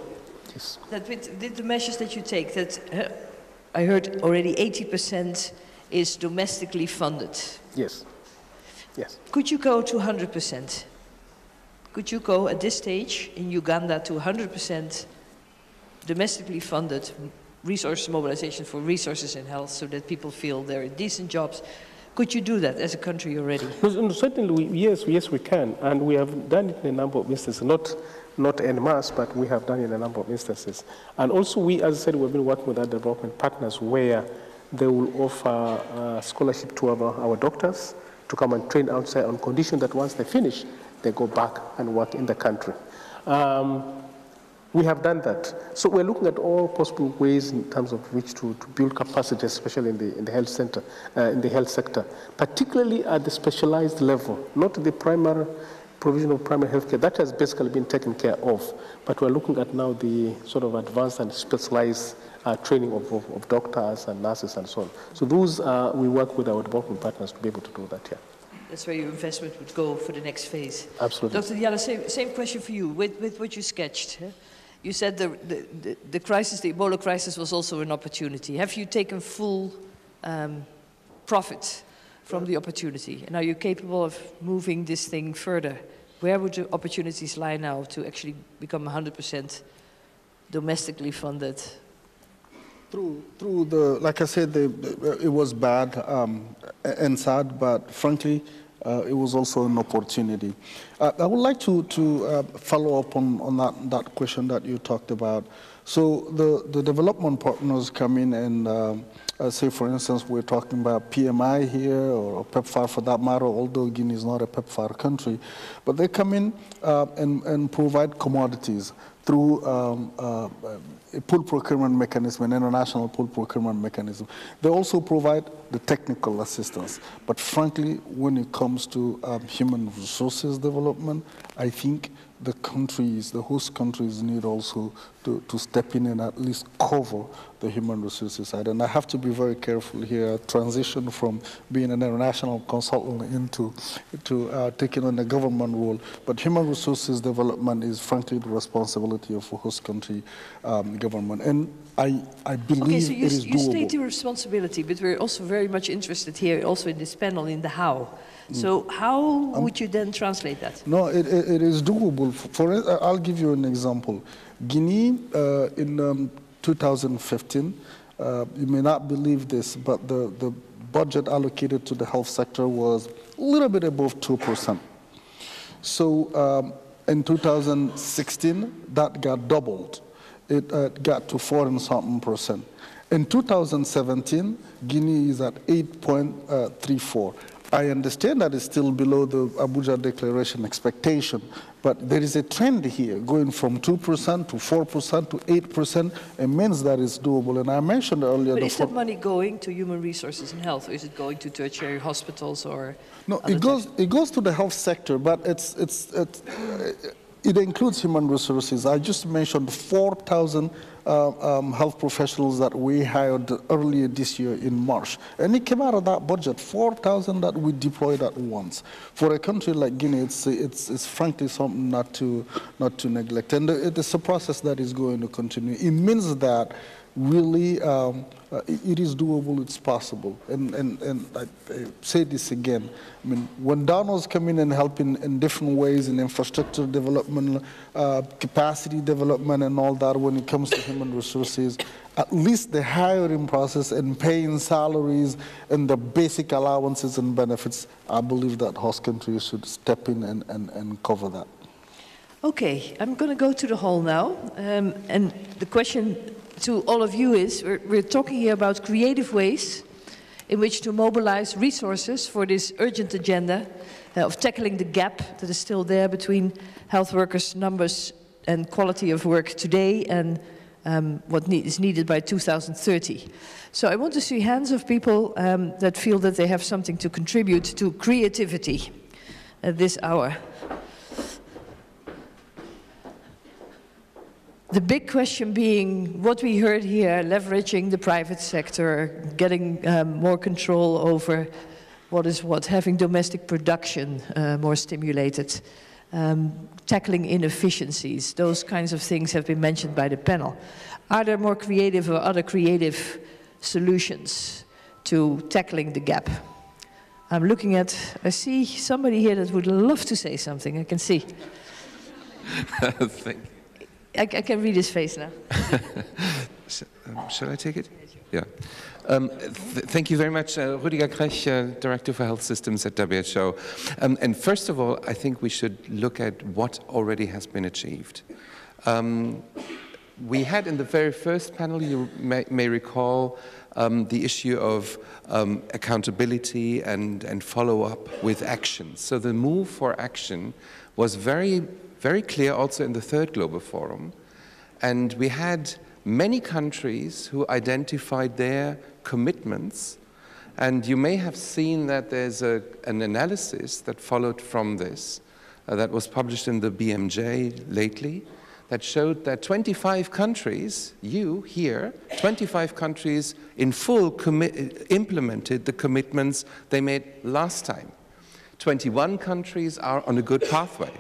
yes. that with the measures that you take, that I heard already 80% is domestically funded? Yes, yes. Could you go to 100%? Could you go at this stage in Uganda to 100% domestically funded resource mobilization for resources in health so that people feel they're in decent jobs? Could you do that as a country already? No, certainly, yes, we can. And we have done it in a number of instances, not en masse, but we have done it in a number of instances. And also we, as I said, we've been working with our development partners where they will offer scholarship to our doctors to come and train outside on condition that once they finish, they go back and work in the country. We have done that. So we're looking at all possible ways in terms of which to build capacity, especially in the health sector, particularly at the specialized level, not the primary provision of primary health care. That has basically been taken care of, but we're looking at now the sort of advanced and specialized training of doctors and nurses and so on. So those we work with our development partners to be able to do that here. That's where your investment would go for the next phase. Absolutely. Dr. Diallo, same question for you, with what you sketched. Huh? You said the crisis, the Ebola crisis, was also an opportunity. Have you taken full profit from the opportunity? And are you capable of moving this thing further? Where would the opportunities lie now to actually become 100% domestically funded? Through the, like I said, it was bad and sad, but frankly, it was also an opportunity. I would like to follow up on that question that you talked about. So the development partners come in and say, for instance, we're talking about PMI here, or PEPFAR for that matter, although Guinea is not a PEPFAR country, but they come in and provide commodities through a pool procurement mechanism, an international pool procurement mechanism. They also provide the technical assistance. But frankly, when it comes to human resources development, I think the countries, the host countries, need also to step in and at least cover the human resources side. And I have to be very careful here, transition from being an international consultant into taking on a government role. But human resources development is frankly the responsibility of a host country government. And I believe it is doable. You state your responsibility, but we're also very much interested here, also in this panel, in the how. So how would you then translate that? No, it is doable. I'll give you an example. Guinea, in 2015, you may not believe this, but the budget allocated to the health sector was a little bit above 2%. So in 2016, that got doubled. It got to 4% and something. In 2017, Guinea is at 8.34. I understand that it's still below the Abuja Declaration expectation, but there is a trend here going from 2% to 4% to 8%. It means that it's doable. And I mentioned earlier... But is that money going to human resources and health, or is it going to tertiary hospitals or... No, it goes to the health sector, but it includes human resources. I just mentioned 4,000 health professionals that we hired earlier this year in March. And it came out of that budget, 4,000 that we deployed at once. For a country like Guinea, it's frankly something not to neglect. And it's a process that is going to continue. It means that really it is doable, it's possible. And I say this again, I mean, when donors come in and help in different ways, in infrastructure development, capacity development and all that, when it comes to human resources, at least the hiring process and paying salaries and the basic allowances and benefits, I believe that host countries should step in and cover that. Okay, I'm going to go to the hall now. And the question to all of you is, we're talking here about creative ways in which to mobilize resources for this urgent agenda of tackling the gap that is still there between health workers' numbers and quality of work today and what is needed by 2030. So I want to see hands of people that feel that they have something to contribute to creativity at this hour. The big question being what we heard here, leveraging the private sector, getting more control over what is what, having domestic production more stimulated, tackling inefficiencies. Those kinds of things have been mentioned by the panel. Are there more creative or other creative solutions to tackling the gap? I'm looking at, I see somebody here that would love to say something, I can see. Thank you. I can read his face now. Shall I take it? Yeah. Thank you very much, Rüdiger Krech, Director for Health Systems at WHO. And first of all, I think we should look at what already has been achieved. We had in the very first panel, you may recall, the issue of accountability and follow-up with action. So the move for action was very clear also in the third Global Forum. And we had many countries who identified their commitments. And you may have seen that there's an analysis that followed from this that was published in the BMJ lately that showed that 25 countries, you here, 25 countries in full implemented the commitments they made last time. 21 countries are on a good pathway.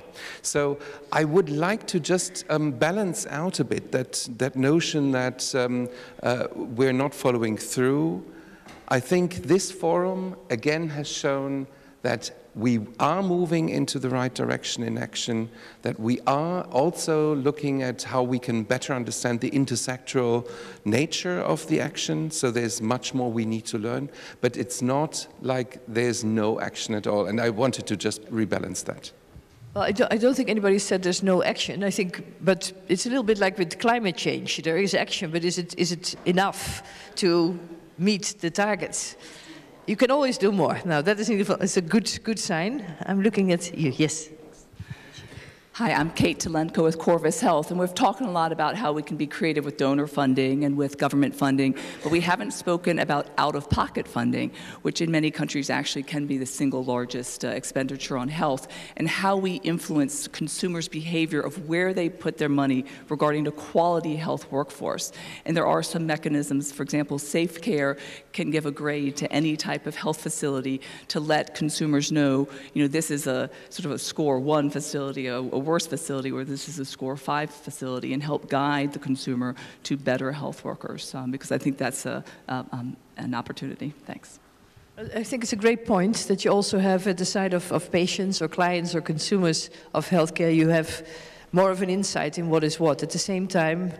So I would like to just balance out a bit that notion that we're not following through. I think this forum again has shown that we are moving into the right direction in action, that we are also looking at how we can better understand the intersectoral nature of the action, so there's much more we need to learn, but it's not like there's no action at all, and I wanted to just rebalance that. Well, I don't think anybody said there's no action, I think, but it's a little bit like with climate change. There is action, but is it enough to meet the targets? You can always do more. Now, that is it's a good sign. I'm looking at you. Yes. Hi, I'm Kate Telenko with Corvus Health, and we've talked a lot about how we can be creative with donor funding and with government funding, but we haven't spoken about out-of-pocket funding, which in many countries actually can be the single largest expenditure on health, and how we influence consumers' behavior of where they put their money regarding the quality health workforce. And there are some mechanisms, for example, SafeCare can give a grade to any type of health facility to let consumers know, you know, this is a sort of a score 1 facility, a worse facility, or this is a score 5 facility, and help guide the consumer to better health workers, because I think that's an opportunity. Thanks. I think it's a great point that you also have at the side of patients or clients or consumers of healthcare, you have more of an insight in what is what. At the same time,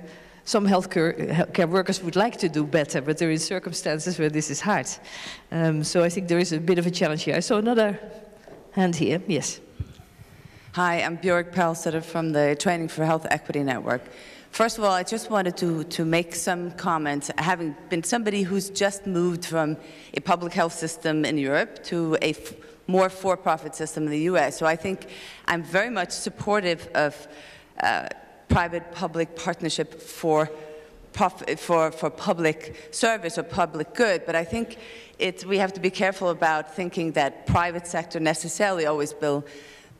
some healthcare workers would like to do better, but there are circumstances where this is hard. So I think there is a bit of a challenge here. I saw another hand here, yes. Hi, I'm Björk Perlstetter from the Training for Health Equity Network. First of all, I just wanted to make some comments, having been somebody who's just moved from a public health system in Europe to a more for-profit system in the US. So I think I'm very much supportive of private-public partnership for public service or public good, but I think we have to be careful about thinking that private sector necessarily always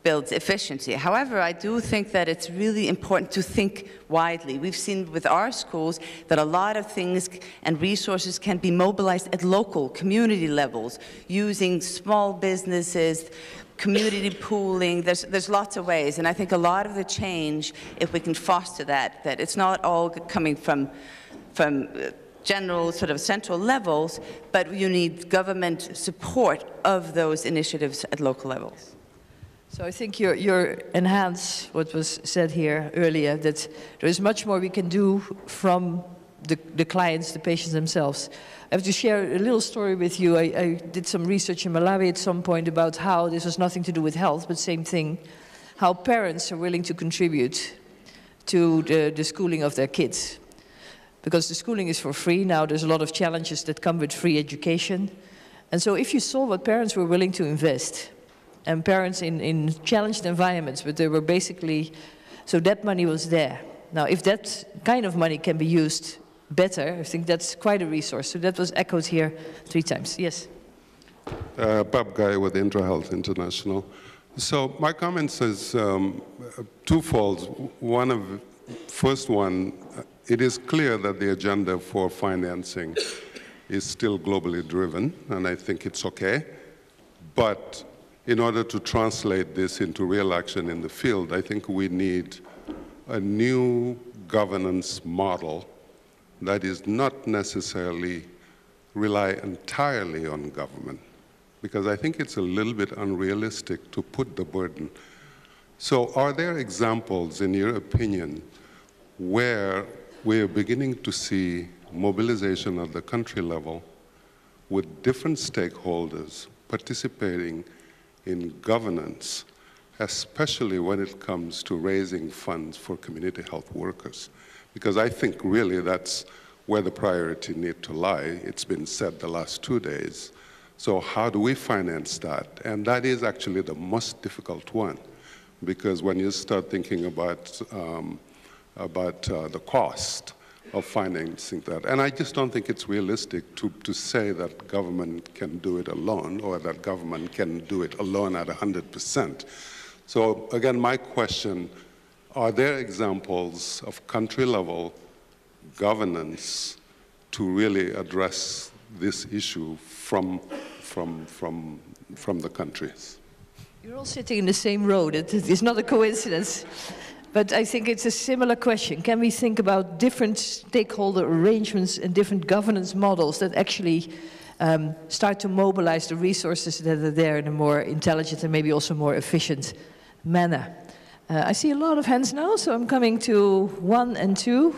builds efficiency. However, I do think that it's really important to think widely. We've seen with our schools that a lot of things and resources can be mobilized at local, community levels, using small businesses, community pooling. There's lots of ways, and I think a lot of the change, if we can foster that, it's not all coming from general sort of central levels, but you need government support of those initiatives at local levels. So I think you're enhance what was said here earlier, that there is much more we can do from the clients, the patients themselves. I have to share a little story with you. I did some research in Malawi at some point about how this has nothing to do with health, but same thing, how parents are willing to contribute to the schooling of their kids. Because the schooling is for free now, there's a lot of challenges that come with free education. And so if you saw what parents were willing to invest, and parents in challenged environments, but they were basically, so that money was there. Now, if that kind of money can be used better, I think that's quite a resource. So that was echoed here 3 times. Yes. Bob Guy with InterHealth International. So my comments is twofold. First, it is clear that the agenda for financing is still globally driven, and I think it's okay. But in order to translate this into real action in the field, I think we need a new governance model that is not necessarily rely entirely on government, because I think it's a little bit unrealistic to put the burden. So are there examples, in your opinion, where we are beginning to see mobilization at the country level with different stakeholders participating in governance, especially when it comes to raising funds for community health workers? Because I think really that's where the priority needs to lie. It's been said the last 2 days. So how do we finance that? And that is actually the most difficult one, because when you start thinking about the cost of financing that, and I just don't think it's realistic to say that government can do it alone, or that government can do it alone at 100%. So again, my question, are there examples of country-level governance to really address this issue from the countries? You're all sitting in the same road. It is not a coincidence. But I think it's a similar question. Can we think about different stakeholder arrangements and different governance models that actually start to mobilize the resources that are there in a more intelligent and maybe also more efficient manner? I see a lot of hands now, so I'm coming to 1 and 2.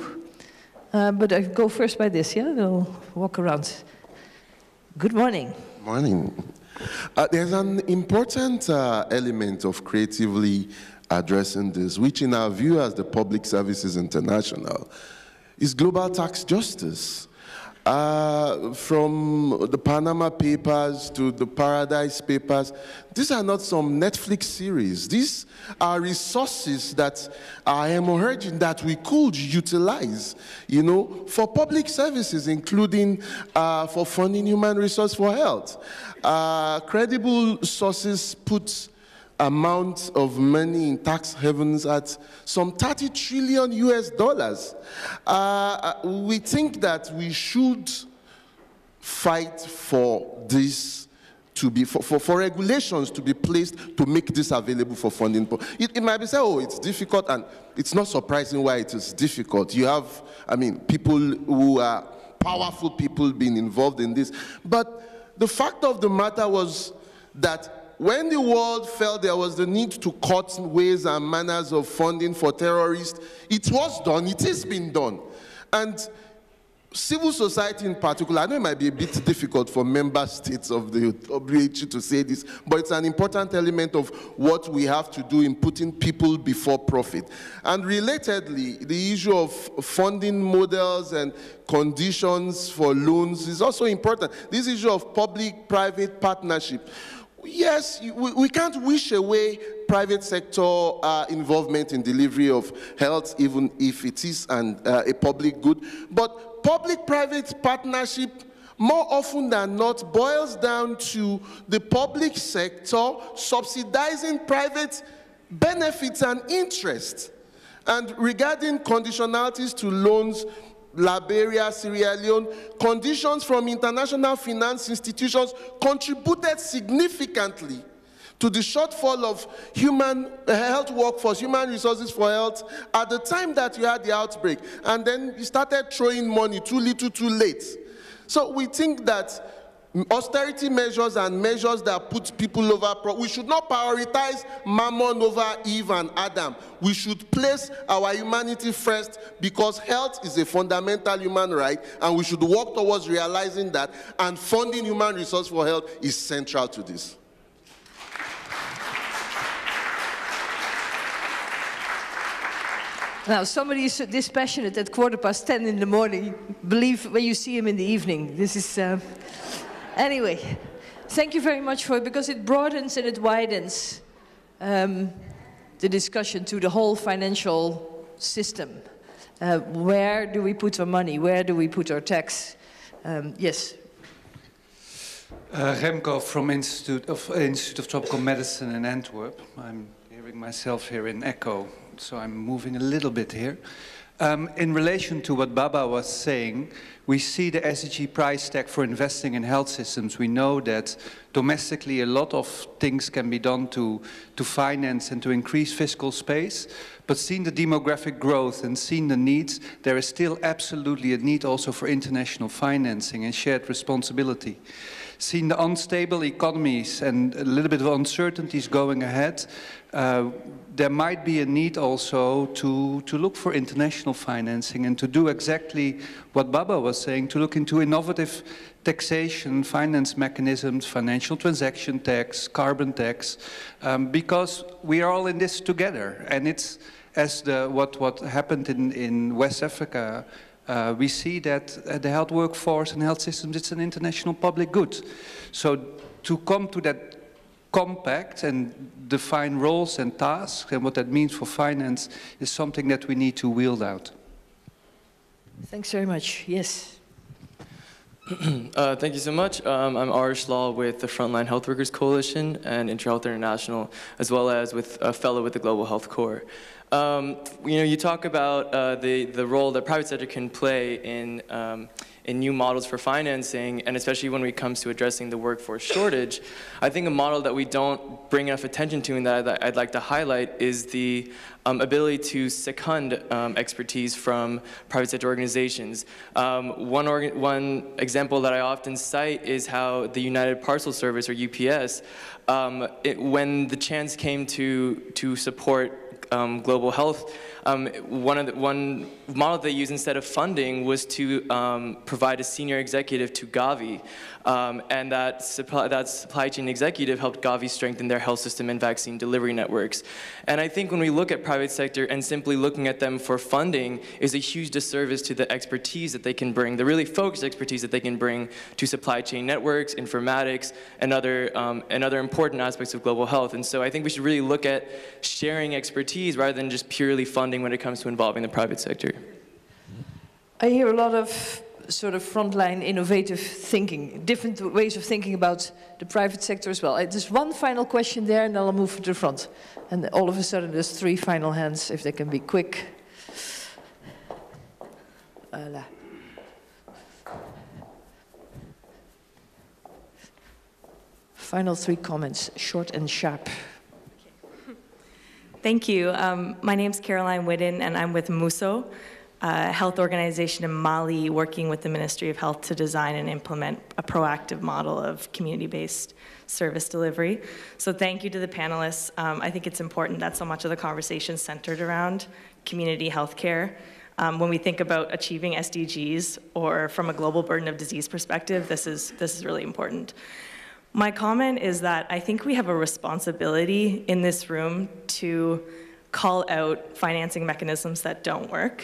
But I go first by this, yeah? We'll walk around. Good morning. Morning. There's an important element of creatively addressing this, which in our view as the Public Services International, is global tax justice. From the Panama Papers to the Paradise Papers, these are not some Netflix series. These are resources that are emerging that we could utilize, you know, for public services, including for funding human resource for health. Credible sources put amount of money in tax havens at some $30 trillion US. We think that we should fight for this to be, for regulations to be placed to make this available for funding. It might be said, oh, it's difficult, and it's not surprising why it is difficult. You have, I mean, people who are powerful people being involved in this. But the fact of the matter was that when the world felt there was the need to cut ways and manners of funding for terrorists, it was done, it has been done. And Civil society in particular, I know it might be a bit difficult for member states of the WHO to say this, but it's an important element of what we have to do in putting people before profit. And relatedly, the issue of funding models and conditions for loans is also important. This issue of public-private partnership. Yes, we can't wish away private sector involvement in delivery of health, even if it is a public good. But public-private partnership more often than not boils down to the public sector subsidizing private benefits and interests. And regarding conditionalities to loans, Liberia, Sierra Leone, conditions from international finance institutions contributed significantly to the shortfall of human health workforce, human resources for health, at the time that you had the outbreak. And then you started throwing money, too little, too late. So we think that austerity measures and measures that put people over, we should not prioritize Mammon over Eve and Adam. We should place our humanity first, because health is a fundamental human right, and we should work towards realizing that, and funding human resource for health is central to this. Now, somebody is so dispassionate at 10:15 in the morning. Believe when you see him in the evening. This is... Anyway, thank you very much for it, because it broadens and it widens the discussion to the whole financial system. Where do we put our money? Where do we put our tax? Yes. Remco from Institute of Tropical Medicine in Antwerp. I'm hearing myself here in echo, so I'm moving a little bit here. In relation to what Baba was saying, we see the SDG price tag for investing in health systems. We know that domestically a lot of things can be done to finance and to increase fiscal space, but seeing the demographic growth and seeing the needs, there is still absolutely a need also for international financing and shared responsibility. Seeing the unstable economies and a little bit of uncertainties going ahead, there might be a need also to look for international financing and to do exactly what Baba was saying, to look into innovative taxation, finance mechanisms, financial transaction tax, carbon tax, because we are all in this together. And it's as what happened in West Africa, we see that the health workforce and health systems, it's an international public good. So to come to that compact and define roles and tasks and what that means for finance is something that we need to wield out. Thanks very much. Yes. Thank you so much. I'm Arish Lal with the Frontline Health Workers Coalition and InterHealth International, as well as with a fellow with the Global Health Corps. You know, you talk about the role that private sector can play in new models for financing, and especially when it comes to addressing the workforce shortage. I think a model that we don't bring enough attention to and that I'd like to highlight is the ability to second expertise from private sector organizations. One example that I often cite is how the United Parcel Service, or UPS, when the chance came to support global health, one model they used instead of funding was to provide a senior executive to Gavi, and that supply chain executive helped Gavi strengthen their health system and vaccine delivery networks. And I think when we look at private sector and simply looking at them for funding is a huge disservice to the expertise that they can bring, the really focused expertise that they can bring to supply chain networks, informatics, and other important aspects of global health. And so I think we should really look at sharing expertise rather than just purely funding when it comes to involving the private sector. I hear a lot of sort of frontline innovative thinking, different ways of thinking about the private sector as well. There's one final question there and then I'll move to the front. And all of a sudden there's three final hands, if they can be quick. Voilà. Final three comments, short and sharp. Thank you. My name's Caroline Whitten, and I'm with MUSO, a health organization in Mali working with the Ministry of Health to design and implement a proactive model of community-based service delivery. So thank you to the panelists. I think it's important that so much of the conversation centered around community healthcare. When we think about achieving SDGs or from a global burden of disease perspective, this is really important. My comment is that I think we have a responsibility in this room to call out financing mechanisms that don't work,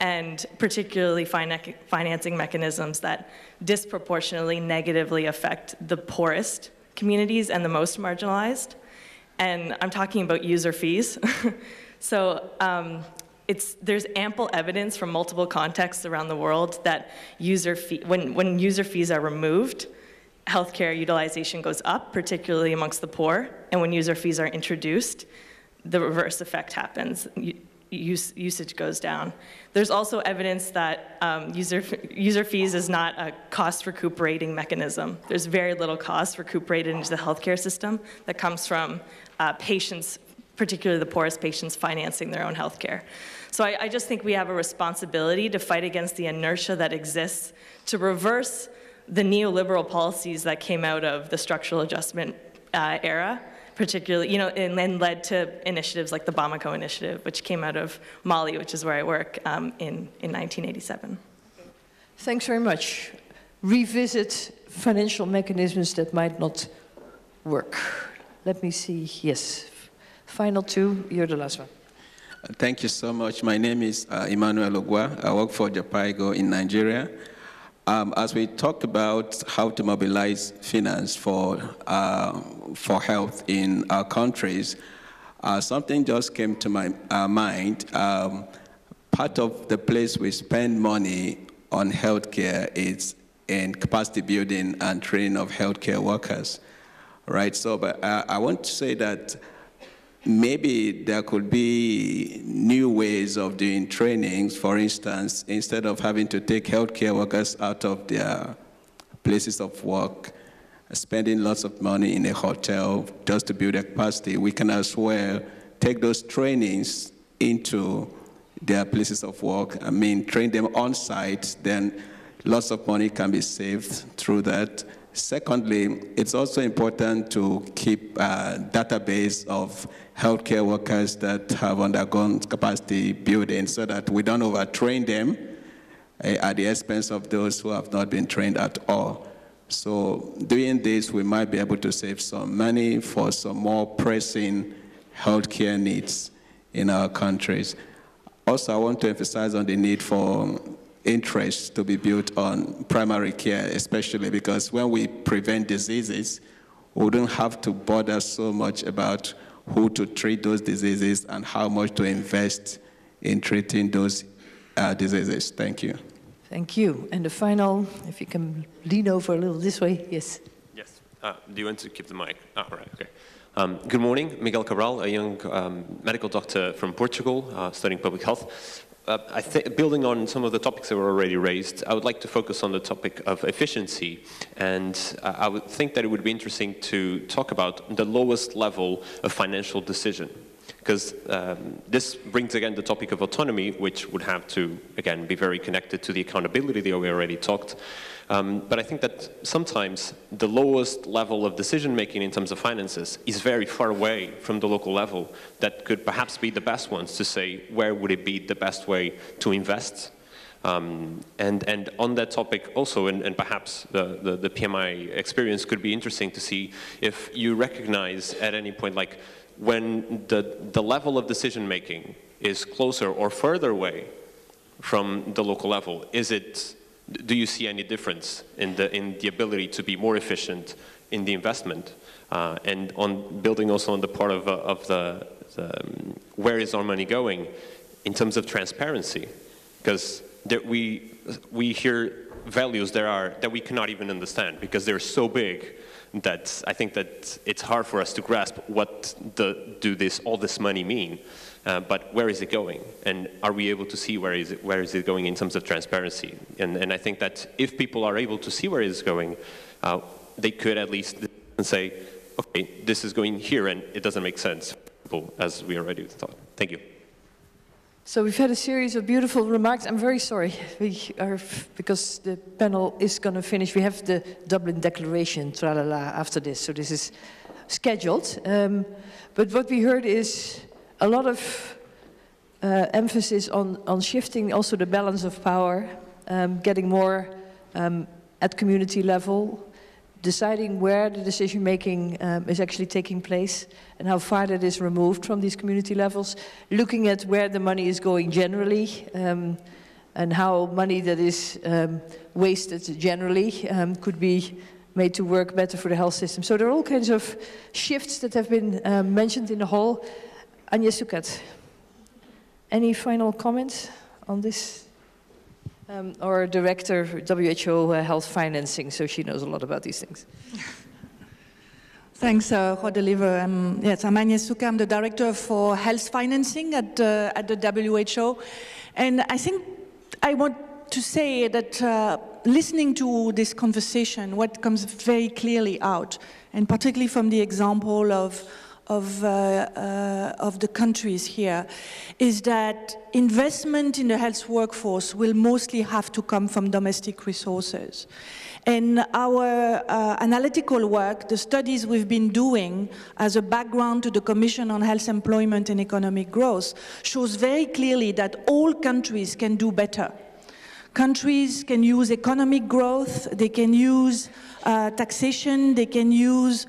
and particularly financing mechanisms that disproportionately negatively affect the poorest communities and the most marginalized. And I'm talking about user fees. So there's ample evidence from multiple contexts around the world that when user fees are removed, healthcare utilization goes up, particularly amongst the poor. And when user fees are introduced, the reverse effect happens. Usage goes down. There's also evidence that user fees is not a cost recuperating mechanism. There's very little cost recuperated into the healthcare system that comes from patients, particularly the poorest patients, financing their own healthcare. So I just think we have a responsibility to fight against the inertia that exists to reverse the neoliberal policies that came out of the structural adjustment era, particularly, you know, and then led to initiatives like the Bamako Initiative, which came out of Mali, which is where I work, in 1987. Thanks very much. Revisit financial mechanisms that might not work. Let me see, yes. Final two, you're the last one. Thank you so much. My name is Emmanuel Ogwa. I work for JAPIGO in Nigeria. As we talk about how to mobilize finance for health in our countries, something just came to my mind. Part of the place we spend money on healthcare is in capacity building and training of healthcare workers, right? So, but I want to say that maybe there could be new ways of doing trainings. For instance, instead of having to take healthcare workers out of their places of work, spending lots of money in a hotel just to build their capacity, we can as well take those trainings into their places of work. I mean, train them on site, then lots of money can be saved through that. Secondly, it's also important to keep a database of healthcare workers that have undergone capacity building so that we don't overtrain them at the expense of those who have not been trained at all. So doing this, we might be able to save some money for some more pressing healthcare needs in our countries. Also, I want to emphasize on the need for interest to be built on primary care, especially because when we prevent diseases, we don't have to bother so much about who to treat those diseases and how much to invest in treating those diseases. Thank you. Thank you. And the final, if you can lean over a little this way, yes. Yes. Do you want to keep the mic? Oh, all right, okay. Good morning, Miguel Cabral, a young medical doctor from Portugal studying public health. I think, building on some of the topics that were already raised, I would like to focus on the topic of efficiency. And I would think that it would be interesting to talk about the lowest level of financial decision, because this brings again the topic of autonomy, which would have to, again, be very connected to the accountability that we already talked. But I think that sometimes the lowest level of decision-making in terms of finances is very far away from the local level that could perhaps be the best ones to say where would it be the best way to invest. And on that topic also, and perhaps the PMI experience could be interesting to see if you recognize at any point, like when the level of decision-making is closer or further away from the local level, is it, do you see any difference in the ability to be more efficient in the investment? And on building also on the part of the where is our money going in terms of transparency? Because we hear values that we cannot even understand because they're so big that I think that it's hard for us to grasp what all this money mean. But where is it going? And are we able to see where is it going in terms of transparency? And I think that if people are able to see where it is going, they could at least say, okay, this is going here and it doesn't make sense for people, as we already thought. Thank you. So we've had a series of beautiful remarks. I'm very sorry, because the panel is gonna finish. We have the Dublin Declaration, tra-la-la, after this, so this is scheduled. But what we heard is a lot of emphasis on shifting also the balance of power, getting more at community level, deciding where the decision making is actually taking place and how far that is removed from these community levels, looking at where the money is going generally and how money that is wasted generally could be made to work better for the health system. So there are all kinds of shifts that have been mentioned in the whole. Anja Sucka, any final comments on this? Our director for WHO Health Financing, so she knows a lot about these things. Thanks, Rodeliver. Yes, I'm Anja Sucka. I'm the director for health financing at the WHO. And I think I want to say that listening to this conversation, what comes very clearly out, and particularly from the example of the countries here, is that investment in the health workforce will mostly have to come from domestic resources. And our analytical work, the studies we've been doing as a background to the Commission on Health, Employment and Economic Growth, shows very clearly that all countries can do better. Countries can use economic growth, they can use taxation, they can use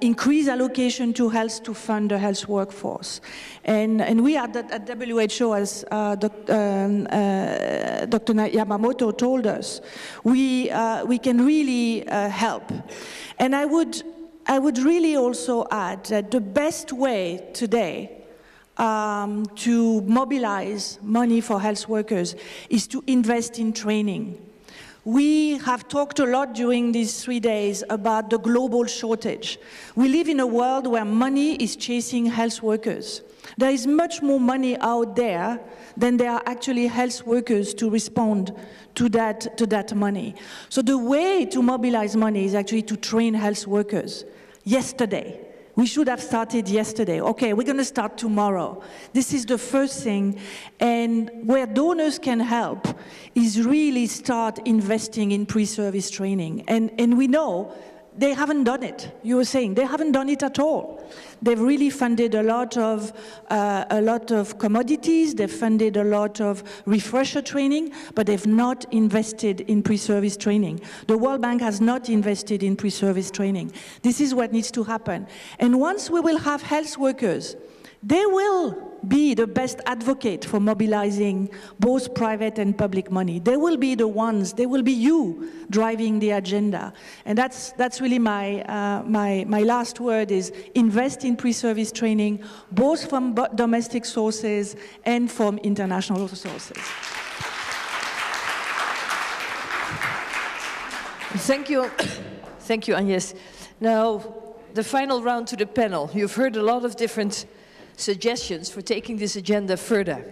increased allocation to health to fund the health workforce. And we at WHO, as Dr. Yamamoto told us, we can really help. And I would really also add that the best way today to mobilize money for health workers is to invest in training. We have talked a lot during these 3 days about the global shortage. We live in a world where money is chasing health workers. There is much more money out there than there are actually health workers to respond to that money. So the way to mobilize money is actually to train health workers yesterday. We should have started yesterday. Okay, we're going to start tomorrow. This is the first thing. And where donors can help is really start investing in pre-service training. And we know they haven't done it. You were saying they haven't done it at all. They've really funded a lot of commodities. They've funded a lot of refresher training, but they've not invested in pre-service training. The World Bank has not invested in pre-service training. This is what needs to happen. And once we will have health workers, they will be the best advocate for mobilizing both private and public money. They will be the ones, they will be you driving the agenda. And that's really my last word is invest in pre-service training, both from domestic sources and from international sources. Thank you. Thank you, Agnes. Now, the final round to the panel. You've heard a lot of different suggestions for taking this agenda further.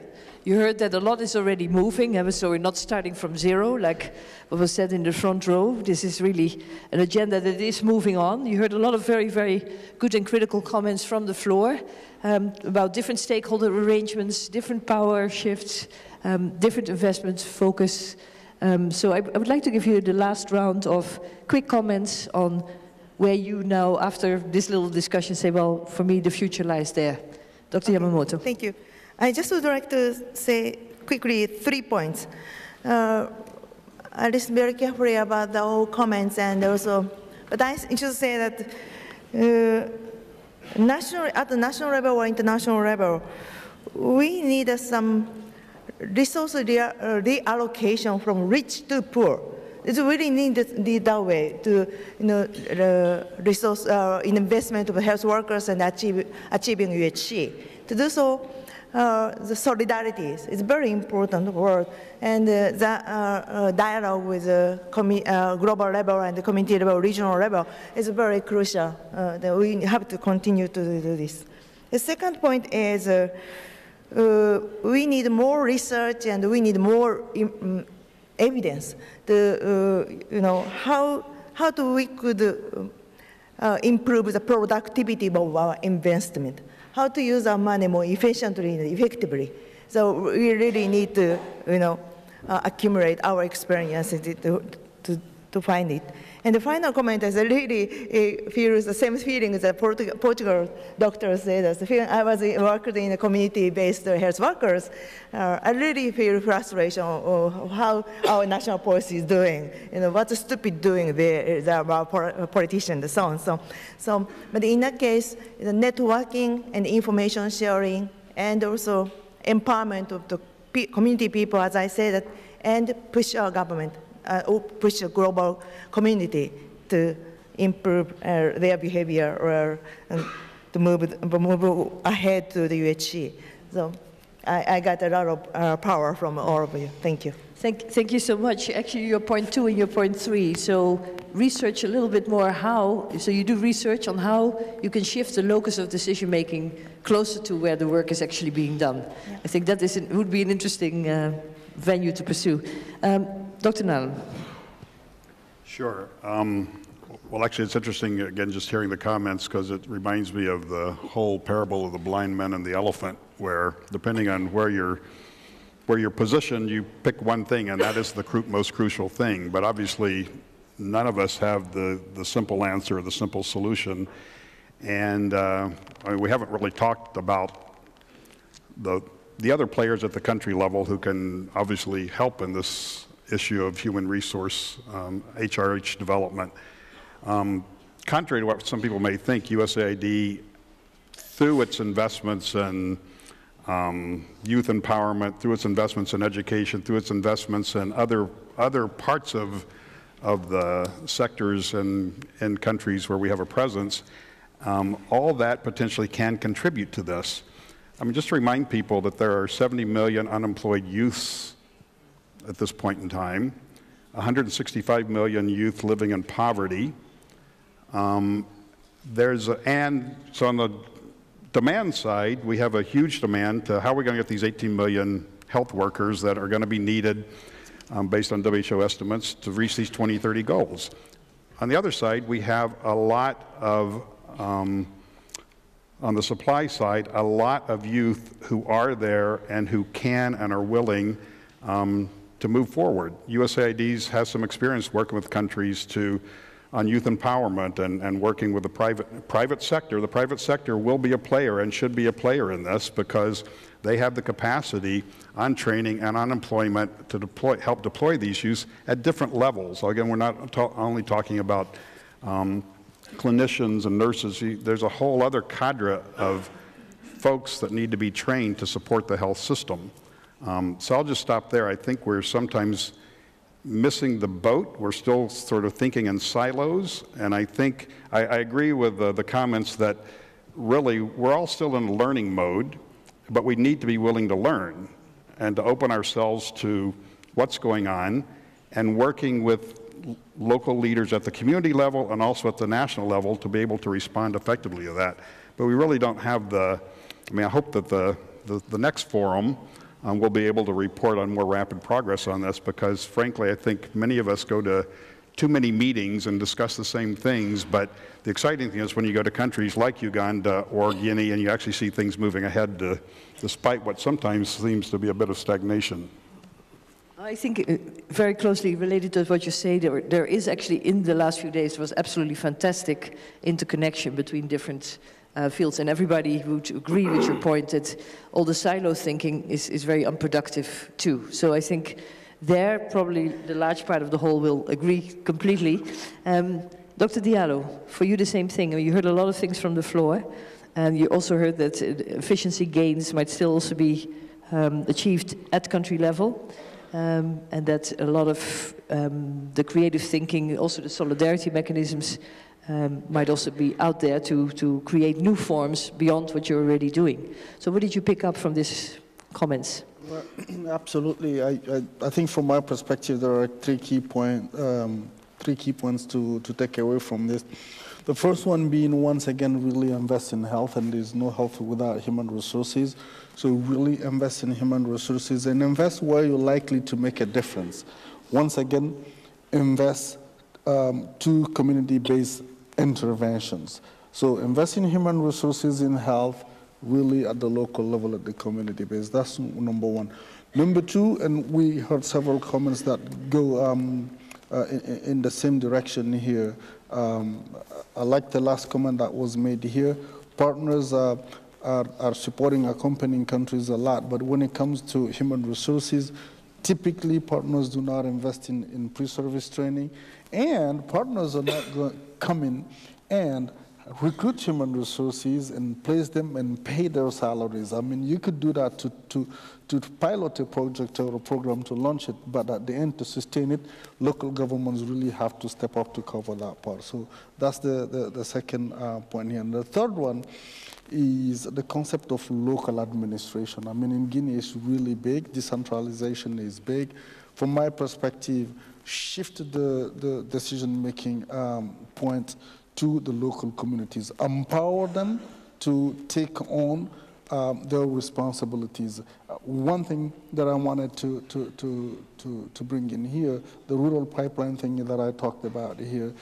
You heard that a lot is already moving, so we're not starting from zero, like what was said in the front row. This is really an agenda that is moving on. You heard a lot of very, very good and critical comments from the floor about different stakeholder arrangements, different power shifts, different investment focus. So I would like to give you the last round of quick comments on where you now, after this little discussion, say, well, for me, the future lies there. Dr. Okay, Yamamoto. Thank you. I just would like to say quickly 3 points. I listened very carefully about the whole comments and also, but I should say that at the national level or international level, we need some resource reallocation from rich to poor. It's really needed that way to, you know, resource investment of health workers and achieving UHC. To do so, the solidarity is very important word, and the dialogue with the global level and the community level, regional level is very crucial. That we have to continue to do this. The second point is we need more research and we need more evidence. You know, how do we could improve the productivity of our investment? How to use our money more efficiently and effectively? So we really need to, you know, accumulate our experiences to to find it. And the final comment is I really feel the same feeling that Portugal doctors said. I was working in the community-based health workers. I really feel frustration of how our national policy is doing. You know, what's stupid doing there about politicians and so on. So, but in that case, the networking and information sharing and also empowerment of the community people, as I said, and push our government. Push the global community to improve their behavior or to move ahead to the UHC. So I got a lot of power from all of you. Thank you. Thank you so much. Actually, your point 2 and your point 3. So research a little bit more how. So you do research on how you can shift the locus of decision making closer to where the work is actually being done. Yeah. I think that is would be an interesting venue to pursue. Dr. Nahlen. Sure. Well, actually, it's interesting, again, just hearing the comments, because it reminds me of the whole parable of the blind man and the elephant, where depending on where you're positioned, you pick one thing, and that is the most crucial thing. But obviously, none of us have the simple answer or the simple solution. And I mean, we haven't really talked about the other players at the country level who can obviously help in this issue of human resource, HRH development. Contrary to what some people may think, USAID, through its investments in youth empowerment, through its investments in education, through its investments in other parts of the sectors and countries where we have a presence, all that potentially can contribute to this. I mean, just to remind people that there are 70 million unemployed youths at this point in time, 165 million youth living in poverty. And so on the demand side, we have a huge demand to how are we going to get these 18 million health workers that are going to be needed based on WHO estimates to reach these 2030 goals. On the other side, we have a lot of, on the supply side, a lot of youth who are there and who can and are willing to move forward. USAID has some experience working with countries on youth empowerment and working with the private sector. The private sector will be a player and should be a player in this because they have the capacity on training and on employment to help deploy these youths at different levels. Again, we're not only talking about clinicians and nurses. There's a whole other cadre of folks that need to be trained to support the health system. So I'll just stop there. I think we're sometimes missing the boat. We're still sort of thinking in silos. And I think I agree with the comments that really we're all still in learning mode, but we need to be willing to learn and to open ourselves to what's going on and working with local leaders at the community level and also at the national level to be able to respond effectively to that. But we really don't have the, I mean, I hope that the next forum we'll be able to report on more rapid progress on this because, frankly, I think many of us go to too many meetings and discuss the same things. But the exciting thing is when you go to countries like Uganda or Guinea and you actually see things moving ahead despite what sometimes seems to be a bit of stagnation. I think very closely related to what you say, there is actually in the last few days was absolutely fantastic interconnection between different fields, and everybody would agree with your point that all the silo thinking is very unproductive too. So I think there probably the large part of the whole will agree completely. Dr. Diallo, for you the same thing. I mean, you heard a lot of things from the floor, and you also heard that efficiency gains might still also be achieved at country level. And that a lot of the creative thinking, also the solidarity mechanisms, might also be out there to create new forms beyond what you're already doing. So what did you pick up from these comments? Well, absolutely. I think from my perspective, there are three key points to take away from this. The first one being, once again, really invest in health, and there's no health without human resources. So really invest in human resources and invest where you're likely to make a difference. Once again, invest to community-based interventions. So invest in human resources in health, really at the local level, at the community base. That's number one. Number two, and we heard several comments that go in the same direction here. I like the last comment that was made here. Partners are supporting accompanying countries a lot, but when it comes to human resources, typically partners do not invest in pre-service training, and partners are not going to come in and recruit human resources and place them and pay their salaries. I mean, you could do that to pilot a project or a program to launch it, but at the end to sustain it, local governments really have to step up to cover that part. So that's the second point here. And the third one is the concept of local administration. I mean, in Guinea it's really big, decentralization is big. From my perspective, shift the decision-making point to the local communities, empower them to take on their responsibilities. One thing that I wanted to bring in here, the rural pipeline thing that I talked about here,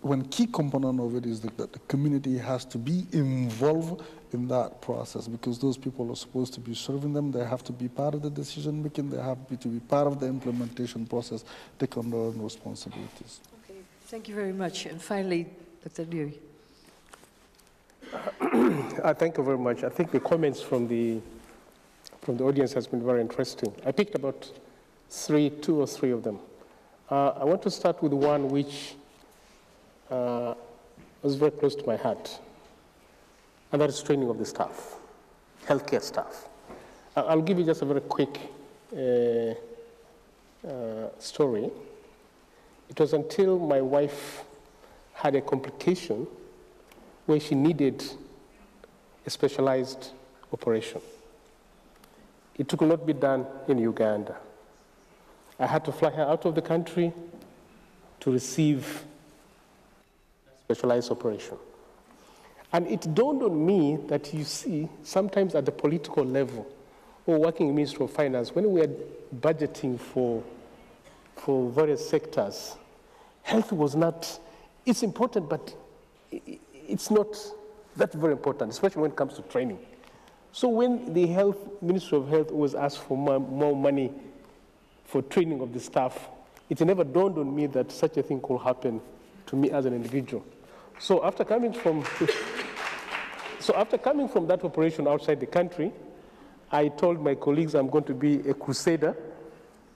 one key component of it is that the community has to be involved in that process, because those people are supposed to be serving them, they have to be part of the decision making, they have to be part of the implementation process, take on their own responsibilities. Okay, thank you very much. And finally, Dr. Leary. Thank you very much. I think the comments from the audience has been very interesting. I picked about two or three of them. I want to start with one which was very close to my heart, and that is training of the staff, healthcare staff. I'll give you just a very quick story. It was until my wife had a complication where she needed a specialized operation. It could not be done in Uganda. I had to fly her out of the country to receive a specialized operation. And it dawned on me that, you see, sometimes at the political level, or working in the Ministry of Finance, when we are budgeting for various sectors, health was not, it's important, but it's not that very important, especially when it comes to training. So when the Ministry of Health was asked for more money for training of the staff, it never dawned on me that such a thing could happen to me as an individual. So after coming from, that operation outside the country, I told my colleagues I'm going to be a crusader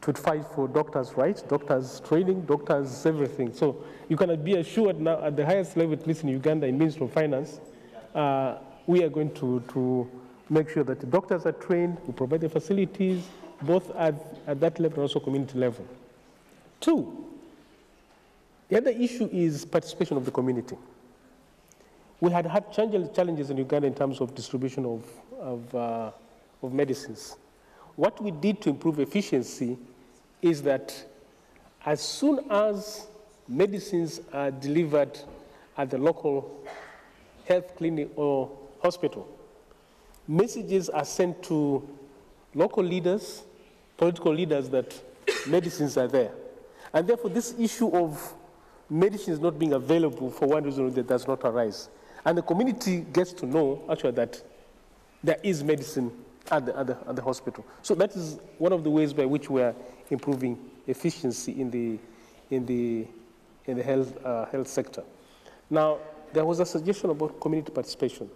to fight for doctors' rights, doctors' training, doctors' everything. So you can be assured now at the highest level, at least in Uganda, in Ministry of Finance, we are going to make sure that the doctors are trained, we provide the facilities, both at that level and also community level. Two, the other issue is participation of the community. We had had challenges in Uganda in terms of distribution of medicines. What we did to improve efficiency is that as soon as medicines are delivered at the local health clinic or hospital, messages are sent to local leaders, political leaders, that medicines are there. And therefore, this issue of medicines not being available for one reason or another does not arise. And the community gets to know, actually, that there is medicine at the hospital. So that is one of the ways by which we are improving efficiency in the health sector. Now, there was a suggestion about community participation.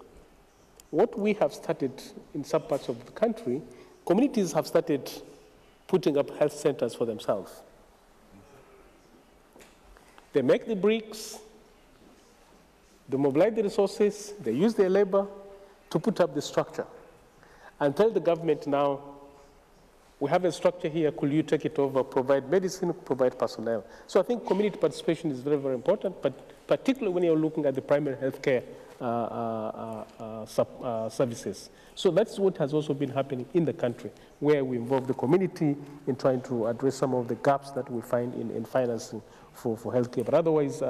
What we have started in some parts of the country, communities have started putting up health centers for themselves. They make the bricks, they mobilize the resources, they use their labor to put up the structure. And tell the government now, we have a structure here, could you take it over, provide medicine, provide personnel. So I think community participation is very, very important, but particularly when you're looking at the primary healthcare services. So that's what has also been happening in the country, where we involve the community in trying to address some of the gaps that we find in financing for healthcare. But otherwise,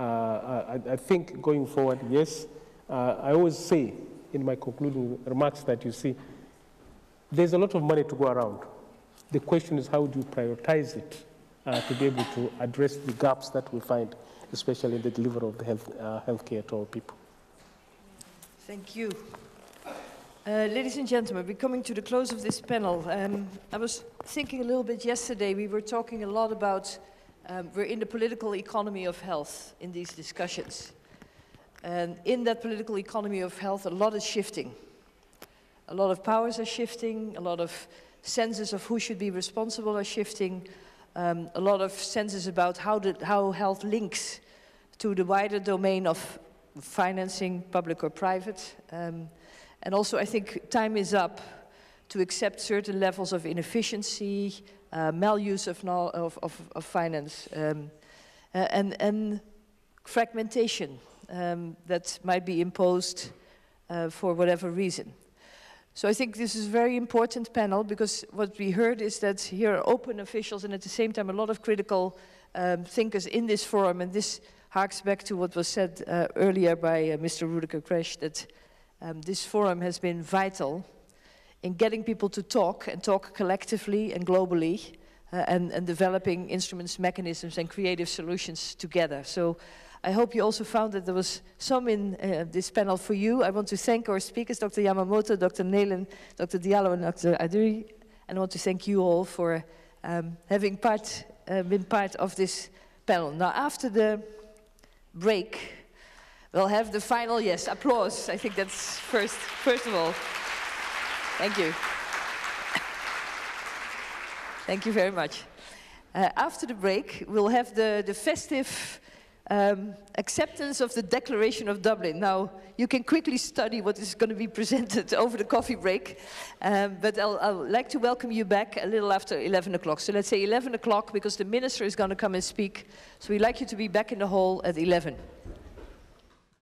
I think going forward, yes, I always say, in my concluding remarks, that you see, there's a lot of money to go around. The question is, how do you prioritize it to be able to address the gaps that we find, especially in the delivery of the healthcare to our people? Thank you. Ladies and gentlemen, we're coming to the close of this panel. I was thinking a little bit yesterday, we were talking a lot about We're in the political economy of health in these discussions. And in that political economy of health, a lot is shifting. A lot of powers are shifting, a lot of senses of who should be responsible are shifting, a lot of senses about how health links to the wider domain of financing, public or private. And also I think time is up to accept certain levels of inefficiency, maluse of finance, and fragmentation that might be imposed for whatever reason. So I think this is a very important panel, because what we heard is that here are open officials and at the same time a lot of critical thinkers in this forum, and this harks back to what was said earlier by Mr. Rüdiger Krech, that this forum has been vital in getting people to talk, and talk collectively and globally, and developing instruments, mechanisms, and creative solutions together. So I hope you also found that there was some in this panel for you. I want to thank our speakers, Dr. Yamamoto, Dr. Nahlen, Dr. Diallo, and Dr. Aridru, and I want to thank you all for having been part of this panel. Now, after the break, we'll have the final, yes, applause. I think that's first of all. Thank you. Thank you very much. After the break, we'll have the festive acceptance of the Declaration of Dublin. Now, you can quickly study what is going to be presented over the coffee break, but I'll like to welcome you back a little after 11 o'clock. So let's say 11 o'clock, because the minister is going to come and speak. So we'd like you to be back in the hall at 11.